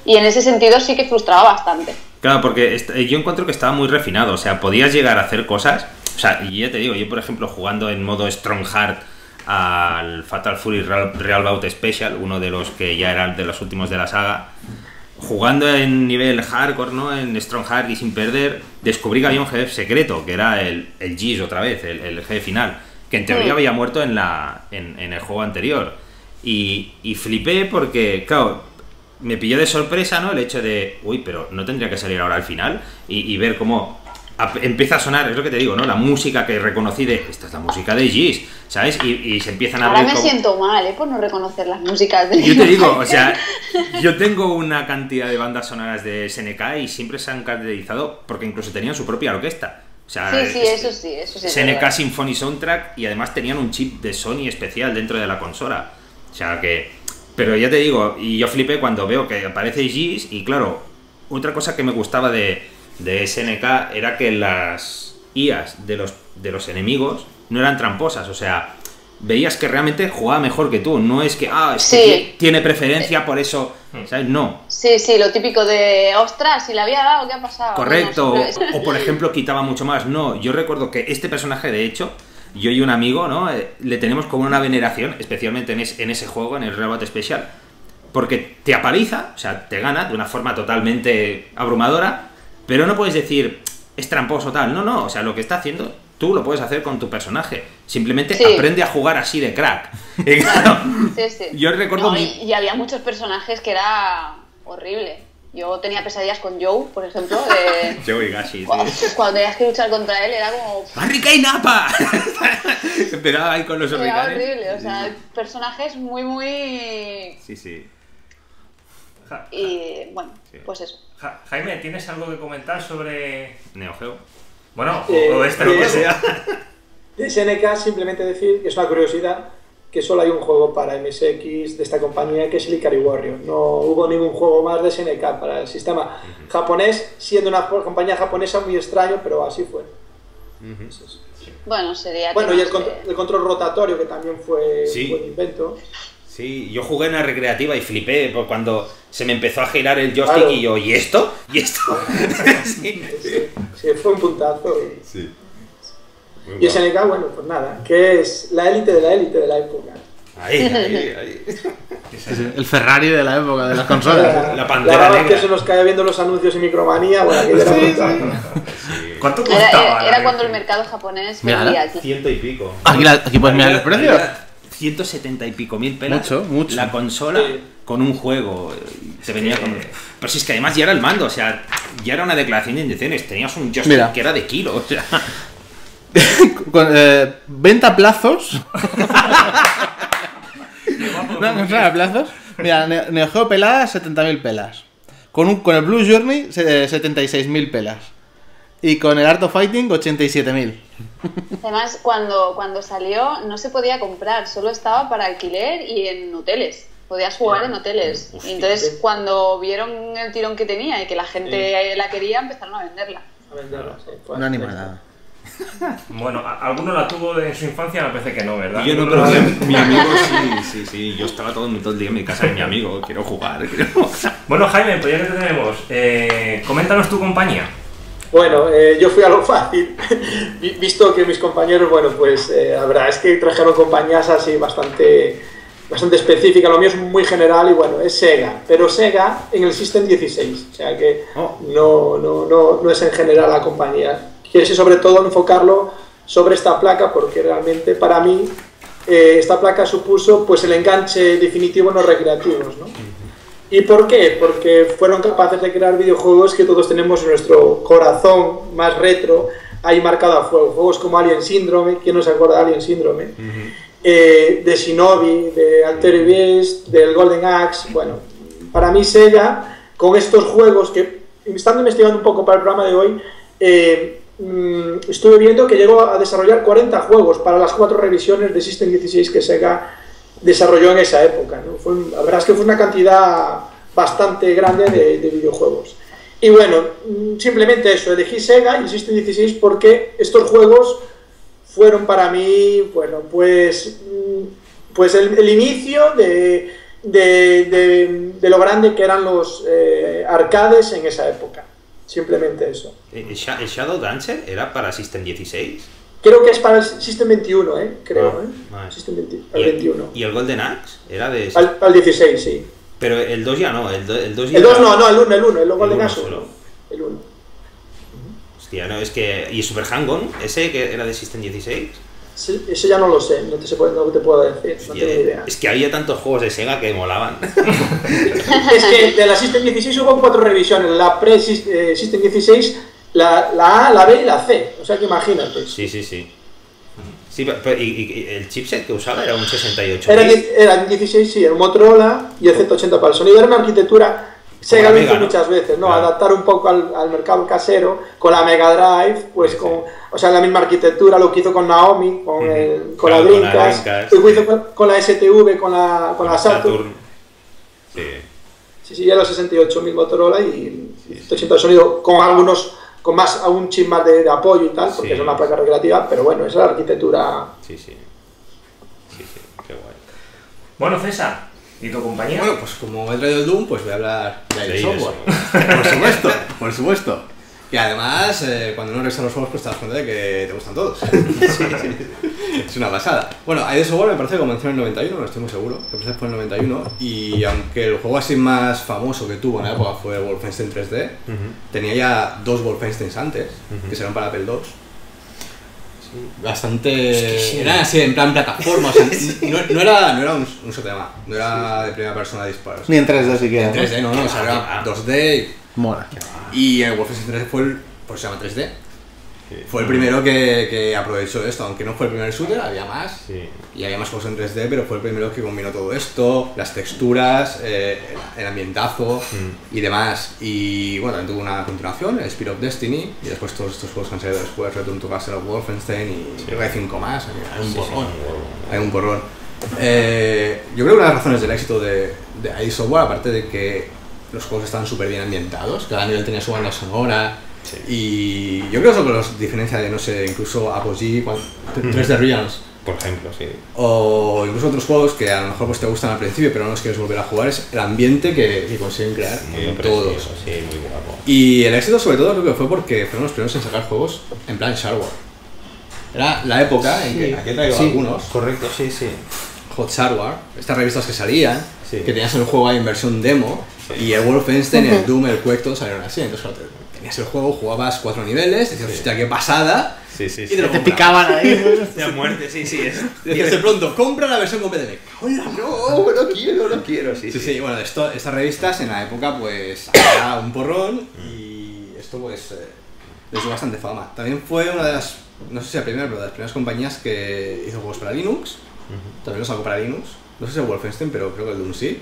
Y en ese sentido sí que frustraba bastante. Claro, porque yo encuentro que estaba muy refinado. O sea, podías llegar a hacer cosas. O sea, y ya te digo, yo por ejemplo jugando en modo Strongheart al Fatal Fury Real Bout Special, uno de los que ya era de los últimos de la saga, jugando en nivel hardcore, ¿no? En Strongheart y sin perder, descubrí que había un jefe secreto, que era el Geese otra vez, el jefe final, que en teoría había muerto en el juego anterior. Y flipé porque, claro, me pilló de sorpresa, ¿no? El hecho de, uy, pero no tendría que salir ahora al final y ver cómo empieza a sonar, es lo que te digo, ¿no? La música que reconocí de, esta es la música de Geese, ¿sabes? Y se empiezan a ahora abrir. Ahora me siento mal, ¿eh? Por no reconocer las músicas de Yo te digo, o sea, yo tengo una cantidad de bandas sonoras de SNK y siempre se han caracterizado porque incluso tenían su propia orquesta. O sea, sí, eso sí. SNK Symphony Soundtrack y además tenían un chip de Sony especial dentro de la consola. O sea que... Pero ya te digo, y yo flipé cuando veo que aparece Geese y claro, otra cosa que me gustaba de SNK era que las IAs de los enemigos no eran tramposas, o sea, veías que realmente jugaba mejor que tú, no es que, que tiene preferencia por eso, ¿sabes? No. Sí, sí, lo típico de, ostras, si le había dado, ¿qué ha pasado? Correcto, no, siempre... o por ejemplo quitaba mucho más, no, yo recuerdo que este personaje de hecho... Yo y un amigo, ¿no? Le tenemos como una veneración, especialmente en ese juego, en el Real Bout Special, porque te apaliza, o sea, te gana de una forma totalmente abrumadora, pero no puedes decir, es tramposo tal, no, no, o sea, lo que está haciendo tú lo puedes hacer con tu personaje, simplemente aprende a jugar así de crack. Claro, sí, sí. Yo recuerdo... No, y había muchos personajes que era horrible. Yo tenía pesadillas con Joe, por ejemplo. Joe y Gashi, cuando tenías que luchar contra él era como... ¡Barrica y Napa! Empezaba ahí con los americanos. Era horrible, o sea, personajes muy, muy... Sí, sí. Y bueno, sí, pues eso. Jaime, ¿tienes algo que comentar sobre Neo Geo? Bueno, o esta lo que sea. SNK, simplemente decir que es una curiosidad que solo hay un juego para MSX de esta compañía, que es el Ikari Warrior. No hubo ningún juego más de SNK para el sistema japonés, siendo una compañía japonesa muy extraño, pero así fue. Sí. Bueno, sería... Bueno, y el control rotatorio, que también fue un buen invento. Sí, yo jugué en la recreativa y flipé cuando se me empezó a girar el joystick, claro. Y yo, ¿y esto? ¿Y esto? Sí. Sí, sí, fue un puntazo. Sí. Muy y SNK, bueno, pues nada, que es la élite de la élite de la época. Ahí. El Ferrari de la época, de las consolas. La Pantera Negra. Que se nos cae viendo los anuncios y Micromanía. Bueno, aquí sí. ¿Cuánto costaba? Era cuando el mercado japonés vendía aquí. 100 y pico. Aquí puedes mirar los precios. 170 y pico mil pelas. Mucho. La consola con un juego. Se venía con... Pero si es que además ya era el mando, o sea, ya era una declaración de intenciones. Tenías un joystick que era de kilo, o sea... Con, venta plazos. plazos. Mira, Neo Geo peladas, 70.000 pelas. Con el Blue Journey, 76.000 pelas. Y con el Art of Fighting, 87.000. Además, cuando salió, no se podía comprar, solo estaba para alquiler y en hoteles. Podías jugar en hoteles. Hostia, entonces, cuando vieron el tirón que tenía y que la gente la quería, empezaron a venderla. Una animada. Bueno, ¿alguno la tuvo de su infancia? Me parece que no, ¿verdad? Yo no, pero mi amigo sí. Yo estaba todo el día en mi casa de mi amigo. Quiero jugar. Bueno, Jaime, pues ya que te tenemos, coméntanos tu compañía. Bueno, yo fui a lo fácil. Visto que mis compañeros, bueno, pues la verdad es que trajeron compañías así bastante específica, lo mío es muy general y bueno, es Sega, pero Sega en el System 16, o sea que no es en general la compañía. Quiero decir, sobre todo enfocarlo sobre esta placa, porque realmente para mí esta placa supuso pues el enganche definitivo en los recreativos, ¿no? ¿Y por qué? Porque fueron capaces de crear videojuegos que todos tenemos en nuestro corazón más retro, ahí marcado a fuego. Juegos como Alien Syndrome, ¿quién no se acuerda de Alien Syndrome? De Shinobi, de Altered Beast, del Golden Axe. Bueno, para mí Sega, con estos juegos que, estando investigando un poco para el programa de hoy, estuve viendo que llegó a desarrollar 40 juegos para las 4 revisiones de System 16 que Sega desarrolló en esa época, ¿no? La verdad es que fue una cantidad bastante grande de videojuegos. Y bueno, simplemente eso, elegí Sega y System 16 porque estos juegos fueron para mí, bueno, pues el inicio de lo grande que eran los arcades en esa época. Simplemente eso. ¿El Shadow Dancer era para System 16? Creo que es para el System 21, creo. System 21. ¿Y el Golden Axe? Era de... Al 16, sí. Pero el 2 ya no. El 1, el Golden Axe. El 1. Hostia, no, es que... ¿Y Super Hang-On? ¿Ese que era de System 16? Sí, eso ya no lo sé, no te puedo decir, no tengo idea. Es que había tantos juegos de Sega que molaban. Es que de la System 16 hubo 4 revisiones, la pre-System 16, la A, la B y la C, o sea que imagínate. Sí, pero, y el chipset que usaba era un 68. Era un 16, sí, el Motorola y el Z80 para el sonido, era una arquitectura... Sega lo hizo muchas veces, ¿no? Claro. Adaptar un poco al mercado casero con la Mega Drive, pues con, o sea, la misma arquitectura, lo que hizo con Naomi, con la Dreamcast, lo que hizo con la STV, con la Saturn. Sí, ya los 68.000 Motorola y 800 de sonido, con algunos, con más, un chip más de apoyo y tal, porque es una placa recreativa, pero bueno, esa es la arquitectura. Sí, qué guay. Bueno, César. ¿Y tu compañía? Bueno, pues como he traído el Doom, pues voy a hablar de software. Por supuesto. Y además, cuando uno revisa los juegos, pues te das cuenta de que te gustan todos. Sí. Es una pasada. Bueno, ID Software me parece que comenzó en el 91, no estoy muy seguro, que fue en el 91. Y aunque el juego así más famoso que tuvo en la época fue Wolfenstein 3D, tenía ya 2 Wolfensteins antes, que se eran para Apple II. Sí. Bastante... Es que eran así, en plan plataforma, o sea, sí. no era un sotema, no era de primera persona de disparos. Ni en 3D siquiera. En 3D no, o sea, era 2D y... Mola. Y el Wolfenstein 3D fue el... pues se llama 3D. Sí. Fue el primero que aprovechó esto, aunque no fue el primer shooter, había más, sí. Y había más juegos en 3D, pero fue el primero que combinó todo esto, las texturas, el ambientazo y demás. Y bueno, también tuvo una continuación, el Spear of Destiny, y después todos estos juegos que han salido después, Return to Castle of Wolfenstein y creo que hay 5 más. Hay un porrón. Hay un porrón. Yo creo que una de las razones del éxito de ID Software, aparte de que los juegos estaban súper bien ambientados, cada nivel tenía su banda sonora. Sí. Y yo creo que eso que los diferencia de, no sé, incluso Apogee, 3D Realms, por ejemplo, sí. O incluso otros juegos que a lo mejor pues te gustan al principio pero no los quieres volver a jugar, es el ambiente que consiguen crear todos. Sí, muy guapo. Y el éxito sobre todo creo que fue porque fueron los primeros en sacar juegos en plan shareware. Era la época en que aquí traigo algunos. Correcto, sí, sí. Hot Shareware, estas revistas que salían, que tenías el juego ahí en versión demo, y el Wolfenstein, el Doom, el Quake, todos salieron así, entonces tenías el juego, jugabas 4 niveles, decías, hostia, qué pasada, y te picaban ahí, la muerte, y de pronto, compra la versión con PDB. No lo quiero, sí, bueno, estas revistas en la época, pues, era un porrón, y esto, pues, les dio bastante fama. También fue una de las, no sé si la primera, pero de las primeras compañías que hizo juegos para Linux, también los sacó para Linux, no sé si el Wolfenstein, pero creo que el Doom sí.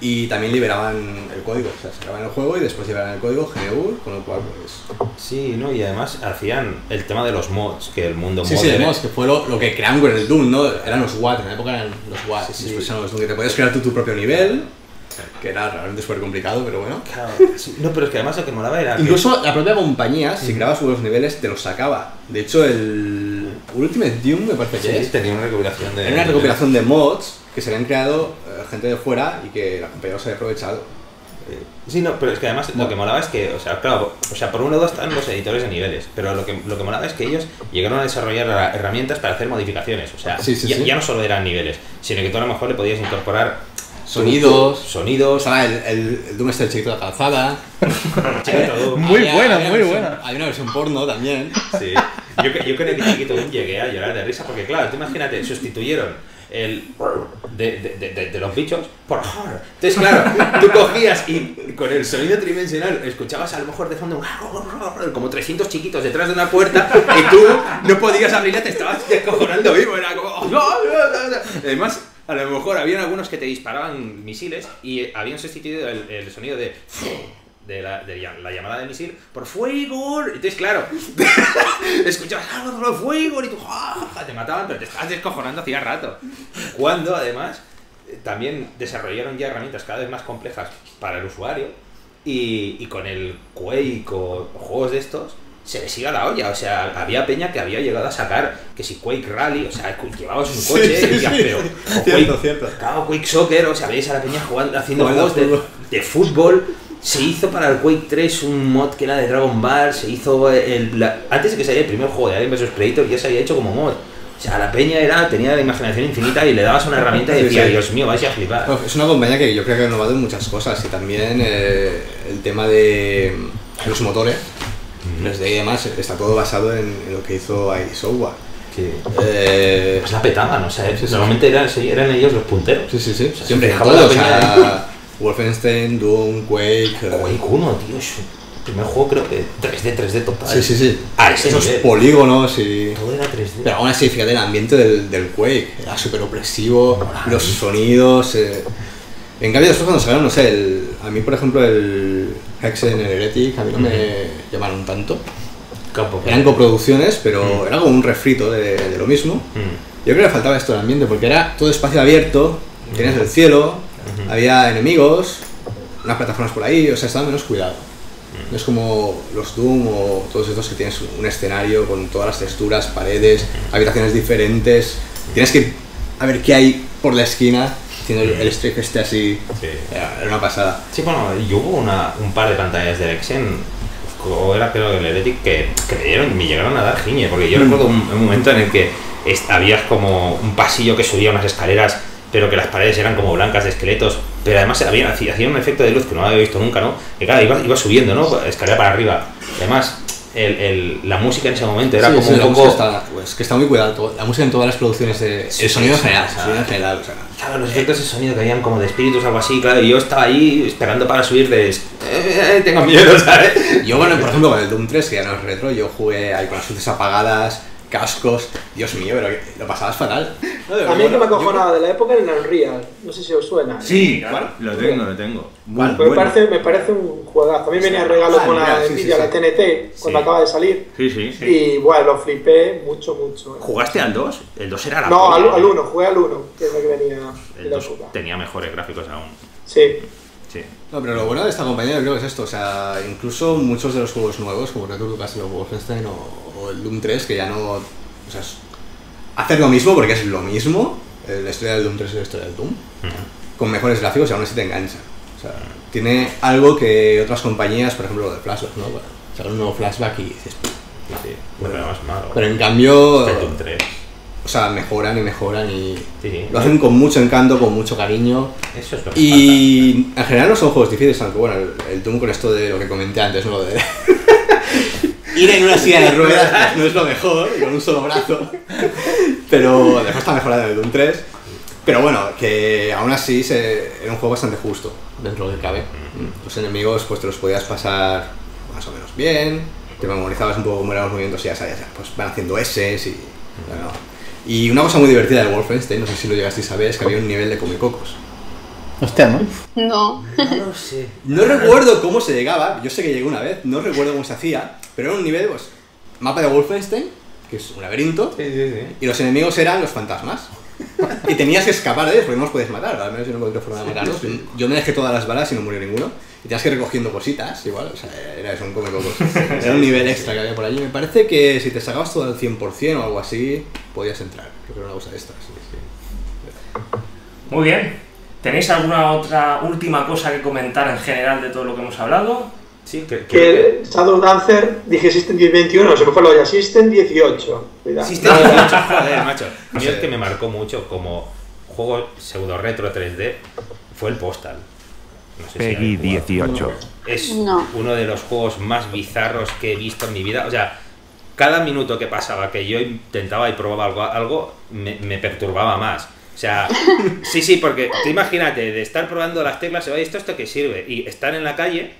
Y también liberaban el código, o sea, sacaban el juego y después liberaban el código GNU, con lo cual pues... Sí, no, y además hacían el tema de los mods, que el mundo mod... Sí, de mods, que fue lo que crearon con el Doom, ¿no? Eran los WAD, en la época eran los WAD, después eran los Doom, que te podías crear tú tu propio nivel, que era realmente súper complicado, pero bueno... Claro, sí. No, pero es que además lo que molaba era... Incluso que... la propia compañía, si creabas los niveles, te los sacaba. De hecho, el Ultimate Doom, me parece que es... tenía una recopilación de... Era una recopilación de mods que se habían creado gente de fuera y que la compañía se había aprovechado. Sí, no, pero es que además lo que molaba es que, o sea, claro, o sea, por un lado están los editores de niveles, pero lo que molaba es que ellos llegaron a desarrollar herramientas para hacer modificaciones, o sea, ya no solo eran niveles, sino que tú a lo mejor le podías incorporar sonidos, el Doom está el chiquito de la calzada. Muy buena. Hay una versión porno también. Sí, yo creo que el chiquito Doom llegué a llorar de risa porque, claro, tú imagínate, sustituyeron el de los bichos por horror. Entonces, claro, tú cogías y con el sonido tridimensional escuchabas a lo mejor de fondo un como 300 chiquitos detrás de una puerta y tú no podías abrirla, te estabas descojonando vivo, era como... Además, a lo mejor habían algunos que te disparaban misiles y habían sustituido el sonido de la llamada de misil por fuego. Entonces, claro, escuchabas fuego y tú te mataban, pero te estabas descojonando hacía rato. Cuando además también desarrollaron ya herramientas cada vez más complejas para el usuario y con el Quake o juegos de estos se les iba la olla. O sea, había peña que había llegado a sacar que si Quake Rally, o sea, llevabas un coche y decías, pero Quake Soccer, o sea, veis a la peña jugando, haciendo juegos de fútbol. Se hizo para el Quake 3 un mod que era de Dragon Ball, se hizo antes de que saliera el primer juego de Alien vs Predator ya se había hecho como mod. O sea, la peña tenía la imaginación infinita y le dabas una herramienta y decía, Dios mío, vais a flipar. Es una compañía que yo creo que ha innovado en muchas cosas y también el tema de los motores, desde ahí además está todo basado en lo que hizo ID Software. Sí. Pues la petaban, o sea, normalmente eran ellos los punteros. Sí, o sea, siempre todo, o sea... Wolfenstein, Doom, Quake 1, tío, es el primer juego creo que 3D total. Sí. Esos polígonos y... Todo era 3D. Pero aún así, fíjate, el ambiente del Quake era súper opresivo, los sonidos... En cambio, después cuando sacaron, no sé, a mí por ejemplo el Hexen, el Heretic, a mí no me llamaron tanto. Eran coproducciones, pero era como un refrito de lo mismo. Yo creo que le faltaba esto del ambiente, porque era todo espacio abierto, tenías el cielo... Había enemigos, unas plataformas por ahí, o sea, estaba menos cuidado. No es como los Doom o todos estos que tienes un escenario con todas las texturas, paredes, habitaciones diferentes. Tienes que a ver qué hay por la esquina, haciendo el streak este así. Sí. Era una pasada. Sí, bueno, yo hubo un par de pantallas de Exen. O era creo el Heretic que me llegaron a dar giñe, porque yo recuerdo un momento en el que había como un pasillo que subía unas escaleras, pero que las paredes eran como blancas de esqueletos, pero además hacía un efecto de luz que no había visto nunca, ¿no? Que claro, iba subiendo, ¿no? Escalera para arriba. Además, la música en ese momento era como un poco... que está muy cuidada, la música en todas las producciones, de, el sonido en general, o sea, claro, los efectos de sonido que habían como de espíritus o algo así, claro, y yo estaba ahí esperando para subir de... tengo miedo, ¿sabes? Yo, bueno, por ejemplo, con el Doom 3, que ya no es retro, yo jugué ahí con las luces apagadas, cascos, Dios mío, pero lo pasabas fatal. No, a mí no me acojonaba de la época en Unreal, no sé si os suena. Sí, claro, lo tengo, lo tengo. Bueno, bueno. Me parece un juegazo. A mí me venía regalo con la Nvidia, la TNT, cuando acaba de salir. Sí. Y bueno, lo flipé mucho. ¿Jugaste al 2? El 2 era la... No, al 1, jugué al 1, que es lo que venía. El 2 tenía mejores gráficos aún. Sí. No, pero lo bueno de esta compañía yo creo que es esto, o sea, incluso muchos de los juegos nuevos, como Retro casi los Wolfenstein o el Doom 3, que ya no... O sea, hacer lo mismo porque es lo mismo, la historia del Doom 3 y la historia del Doom, con mejores gráficos y aún así te engancha. O sea, tiene algo que otras compañías, por ejemplo, lo de Flashback, ¿no? Bueno, sacan un nuevo Flashback y dices... Pero en cambio... El Doom 3. O sea, mejoran y lo hacen con mucho encanto, con mucho cariño. Eso es lo que falta. En general no son juegos difíciles, aunque bueno, el Doom con esto de lo que comenté antes, ¿no? De... ir en una silla de ruedas pues no es lo mejor, con un solo brazo. Pero además está mejorado el Doom 3. Pero bueno, que aún así era un juego bastante justo, dentro del cabe. Los enemigos pues te los podías pasar más o menos bien, te memorizabas un poco cómo eran los movimientos y ya sabías, pues van haciendo S y... Bueno. Y una cosa muy divertida del Wolfenstein, no sé si lo llegasteis a ver, es que había un nivel de comecocos. Hostia, ¿no? No lo sé. No recuerdo cómo se llegaba, yo sé que llegué una vez, no recuerdo cómo se hacía, pero era un nivel, pues, mapa de Wolfenstein, que es un laberinto, y los enemigos eran los fantasmas. Y tenías que escapar de ellos porque no los podías matar, al menos yo no encontré forma de matarlos. Yo me dejé todas las balas y no murió ninguno. Y tenías que ir recogiendo cositas, igual, o sea, era eso, un comecocos. Era un nivel extra que había por allí. Me parece que si te sacabas todo al 100% o algo así, podías entrar. Creo que era una cosa de estas. Sí. Muy bien. ¿Tenéis alguna otra última cosa que comentar en general de todo lo que hemos hablado? Sí, que Shadow Dancer dije System 21, o sea, mejor lo de System 18. Cuidado. System 18, joder, macho. A mí el que me marcó mucho como juego pseudo retro 3D fue el Postal. No sé Peggy 18. Es uno de los juegos más bizarros que he visto en mi vida. O sea, cada minuto que pasaba que yo intentaba y probaba algo me perturbaba más. O sea, sí, porque tú imagínate, de estar probando las teclas, oye, ¿esto qué sirve? Y estar en la calle,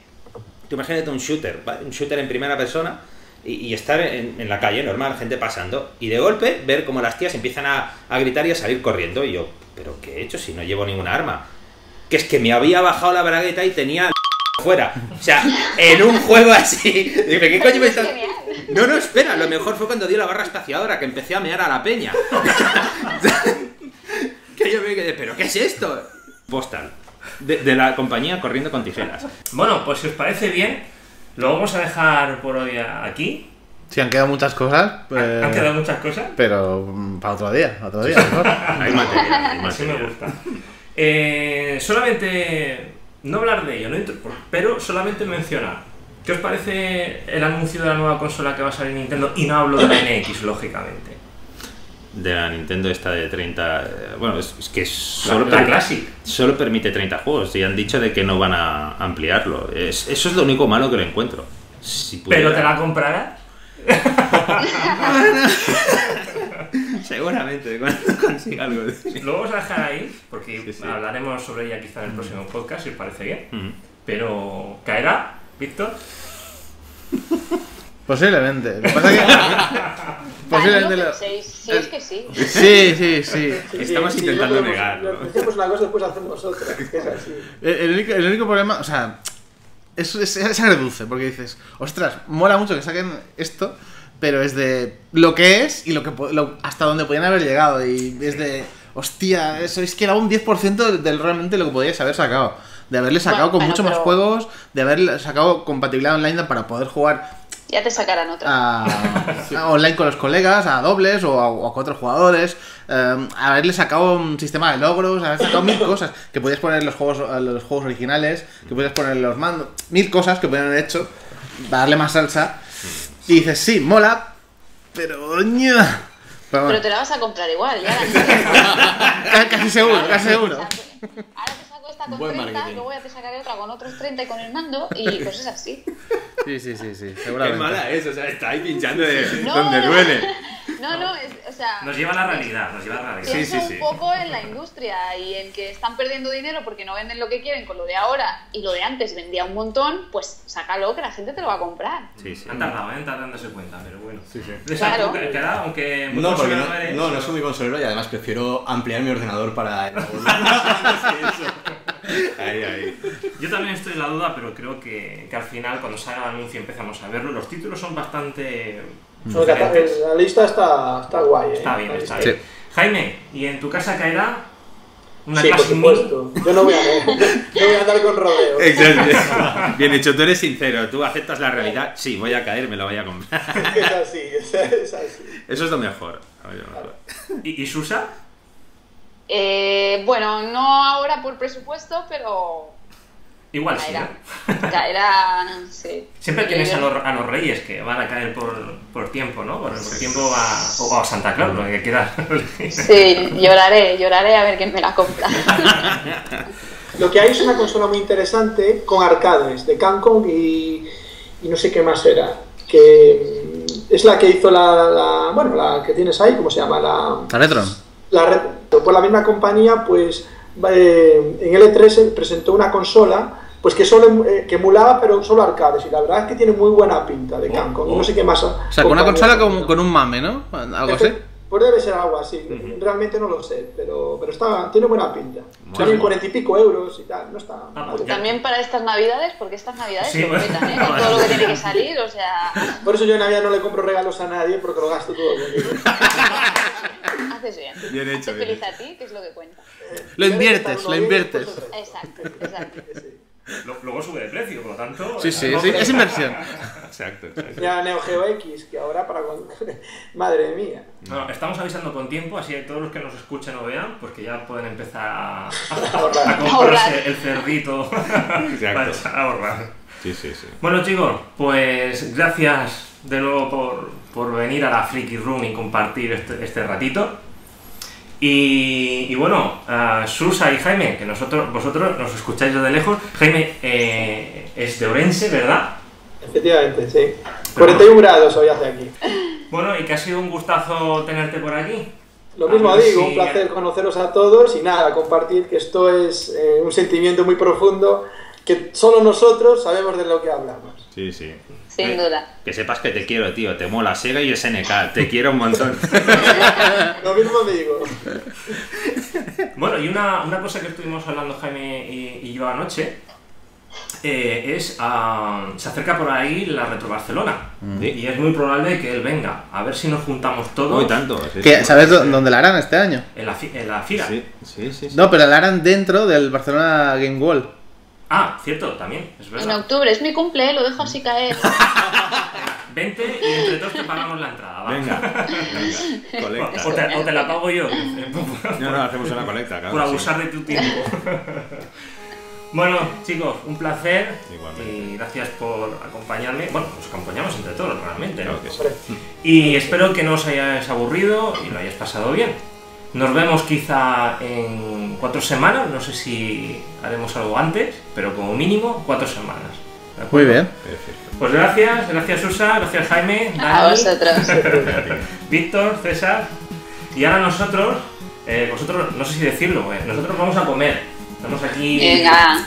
tú imagínate un shooter, ¿vale? Un shooter en primera persona y estar en la calle, normal, gente pasando. Y de golpe ver como las tías empiezan a gritar y a salir corriendo. Y yo, ¿pero qué he hecho si no llevo ninguna arma? Que es que me había bajado la bragueta y tenía fuera. O sea, en un juego así. Dije, ¿qué coño me estás...? No, espera, lo mejor fue cuando dio la barra espaciadora, que empecé a mear a la peña. Que yo me quedé, ¿pero qué es esto? Postal, de la compañía Corriendo con Tijeras. Bueno, pues si os parece bien, lo vamos a dejar por hoy aquí. Sí, han quedado muchas cosas. Pues, ¿han quedado muchas cosas? Pero para otro día, mejor. Hay material, así me gusta. Solamente, no hablar de ello, pero solamente mencionar, ¿qué os parece el anuncio de la nueva consola que va a salir Nintendo? Y no hablo de la NX, lógicamente. De la Nintendo esta de 30... Bueno, es que solo, solo permite 30 juegos y han dicho de que no van a ampliarlo. Eso es lo único malo que lo encuentro. Si pudiera... ¿Pero te la comprarás? Seguramente, cuando consiga algo. Lo vamos a dejar ahí, porque hablaremos sobre ella quizá en el próximo podcast, si os parece bien. Pero, ¿caerá, Víctor? Posiblemente. Lo que pasa es que... posiblemente lo... Sí, es que sí. Sí. Estamos intentando negarlo. Hacemos una cosa, después hacemos otra. Es así. El único problema, o sea, se reduce, porque dices, ostras, mola mucho que saquen esto... Pero es de lo que es y hasta donde podían haber llegado. Y es de, hostia, eso es que era un 10% de realmente lo que podíais haber sacado. De haberle sacado más juegos, de haberle sacado compatibilidad online para poder jugar. Ya te sacarán otro. A online con los colegas, a dobles o a 4 jugadores. Haberle sacado un sistema de logros, haber sacado mil cosas. Que podías poner los juegos originales, que podías poner los mandos. Mil cosas que podían haber hecho. Darle más salsa. Y dices, sí, mola, pero... Pero te la vas a comprar igual, ya. Casi seguro. Ahora te saco esta con 30, luego ya te sacaré otra con otros 30 y con el mando, y pues es así. Sí, seguramente. Es mala eso, o sea, está ahí pinchando de donde duele. No, es, o sea... Nos lleva a la realidad, nos lleva a la realidad. Sí. Un poco en la industria y en que están perdiendo dinero porque no venden lo que quieren con lo de ahora y lo de antes vendía un montón, pues sácalo que la gente te lo va a comprar. Sí. Han tardado, están dándose cuenta, pero bueno. Sí. Claro. Queda, aunque no, porque no soy muy consolero y además prefiero ampliar mi ordenador para... Ahí. Yo también estoy en la duda, pero creo que al final cuando salga el anuncio empezamos a verlo. Los títulos son bastante... La lista está guay, Está bien. Jaime, ¿y en tu casa caerá una clase? Sí, por supuesto. Yo no voy a andar con rodeos. Exacto. Bien hecho, tú eres sincero, tú aceptas la realidad. Sí, voy a caer, me la voy a comprar. Es así. Eso es lo mejor. ¿Y Susa? Bueno, no ahora por presupuesto, pero... Igual caerá. Siempre tienes a los reyes que van a caer por tiempo, ¿no? Por tiempo a Santa Claus, lo que quieras. Sí, lloraré a ver quién me la compra. Lo que hay es una consola muy interesante con arcades de Capcom y no sé qué más era. Que es la que hizo la que tienes ahí, ¿cómo se llama? La Retron. Por la misma compañía, pues... en L3 presentó una consola pues que emulaba pero solo arcades y la verdad es que tiene muy buena pinta de Capcom. No sé qué más. O sea, una consola con un mame, ¿no? Algo así. Pues debe ser algo así, realmente no lo sé, pero tiene buena pinta. Tiene 40 y pico euros y tal, no está. También para estas navidades, porque estas navidades se completan, ¿eh? Con todo lo que tiene que salir, o sea. Por eso yo en Navidad no le compro regalos a nadie porque lo gasto todo. Haces bien. Bien hecho. Te feliz a ti, que es lo que cuenta. Lo inviertes. Exacto. Sí. Luego sube de precio, por lo tanto... Sí, es inversión. Exacto. Ya Neo Geo X, que ahora para... Madre mía. Bueno, estamos avisando con tiempo, así que todos los que nos escuchen o vean, porque ya pueden empezar a comprarse el cerdito para ahorrar. Sí. Bueno, chicos, pues gracias de nuevo por venir a la Freaky Room y compartir este ratito. Y bueno, Susa y Jaime, que vosotros nos escucháis de lejos. Jaime es de Orense, ¿verdad? Efectivamente, sí. 41 grados hoy hace aquí. Bueno, y que ha sido un gustazo tenerte por aquí. Lo mismo digo, un placer conoceros a todos y nada, compartir que esto es un sentimiento muy profundo que solo nosotros sabemos de lo que hablamos. Sí. Sin duda. Que sepas que te quiero, tío. Te mola Sega y SNK. Te quiero un montón. Lo mismo me digo. Bueno, y una cosa que estuvimos hablando Jaime y yo anoche es... se acerca por ahí la Retro Barcelona. ¿Sí? Y es muy probable que él venga. A ver si nos juntamos todos. Muy tanto. Sí. ¿Sabes dónde la harán este año? En la fila. Sí. No, pero la harán dentro del Barcelona Game World. Ah, cierto, también, es verdad. En octubre, es mi cumple, lo dejo así caer. Vente y entre todos te pagamos la entrada, ¿vale? Venga. Colecta. O te la pago yo. No, hacemos una colecta, claro. Por abusar de tu tiempo. Bueno, chicos, un placer. Igualmente. Y gracias por acompañarme. Bueno, nos acompañamos entre todos, realmente, ¿no? Claro que sí. Y espero que no os hayáis aburrido y lo hayáis pasado bien. Nos vemos quizá en 4 semanas, no sé si haremos algo antes, pero como mínimo 4 semanas. Muy bien. Perfecto. Pues gracias Susa, gracias Jaime, Dani, a vosotros. Víctor, César. Y ahora nosotros, vosotros, no sé si decirlo, nosotros vamos a comer. Estamos aquí. Venga.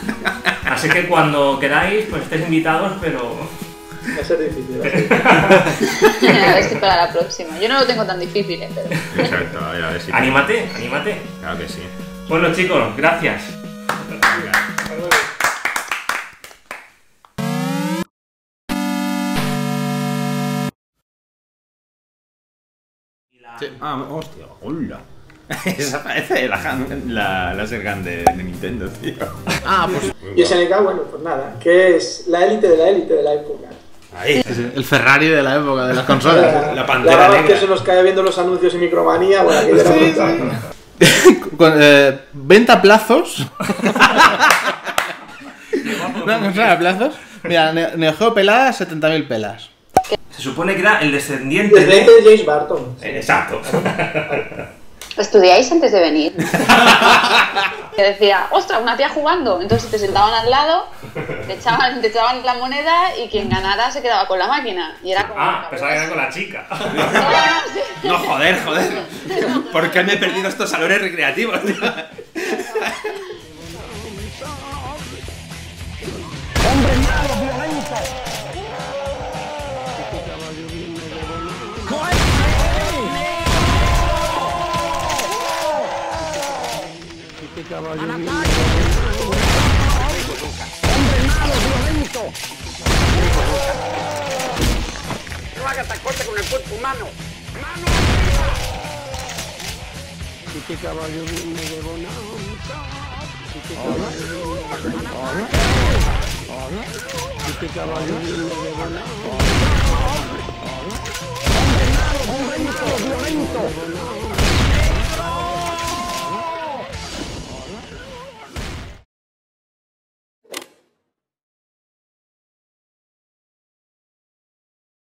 Así que cuando queráis, pues estéis invitados, pero... Va a ser difícil. A ver si para la próxima. Yo no lo tengo tan difícil, pero... Exacto, a ver si... ¡Anímate! Claro que sí. Bueno, chicos, gracias. Sí. Ah, hostia, hola. Esa parece la Sergan de Nintendo, tío. Ah, pues... Y SNK, bueno, pues nada, que es la élite de la élite de la época. Ahí. Sí. El Ferrari de la época, de las consolas. La pantera negra. Que se nos cae viendo los anuncios y Micromanía. Bueno, aquí sí. Con, venta plazos. Una consola de plazos. Mira, Neo Geo pelada, 70.000 pelas. Se supone que era el descendiente de James Barton. Exacto. ¿estudiáis antes de venir? Que decía, ostras, una tía jugando. Entonces te sentaban al lado, te echaban la moneda y quien ganara se quedaba con la máquina. Y era como, ah, pensaba que era con la chica. No, joder. ¿Por qué me he perdido estos valores recreativos? ¡Hombre malo, violento! ¡Este caballo violento! ¡Hombre malo, violento! ¡No hagas tan corte con el cuerpo humano! ¡Mano arriba! ¡Este caballo violento!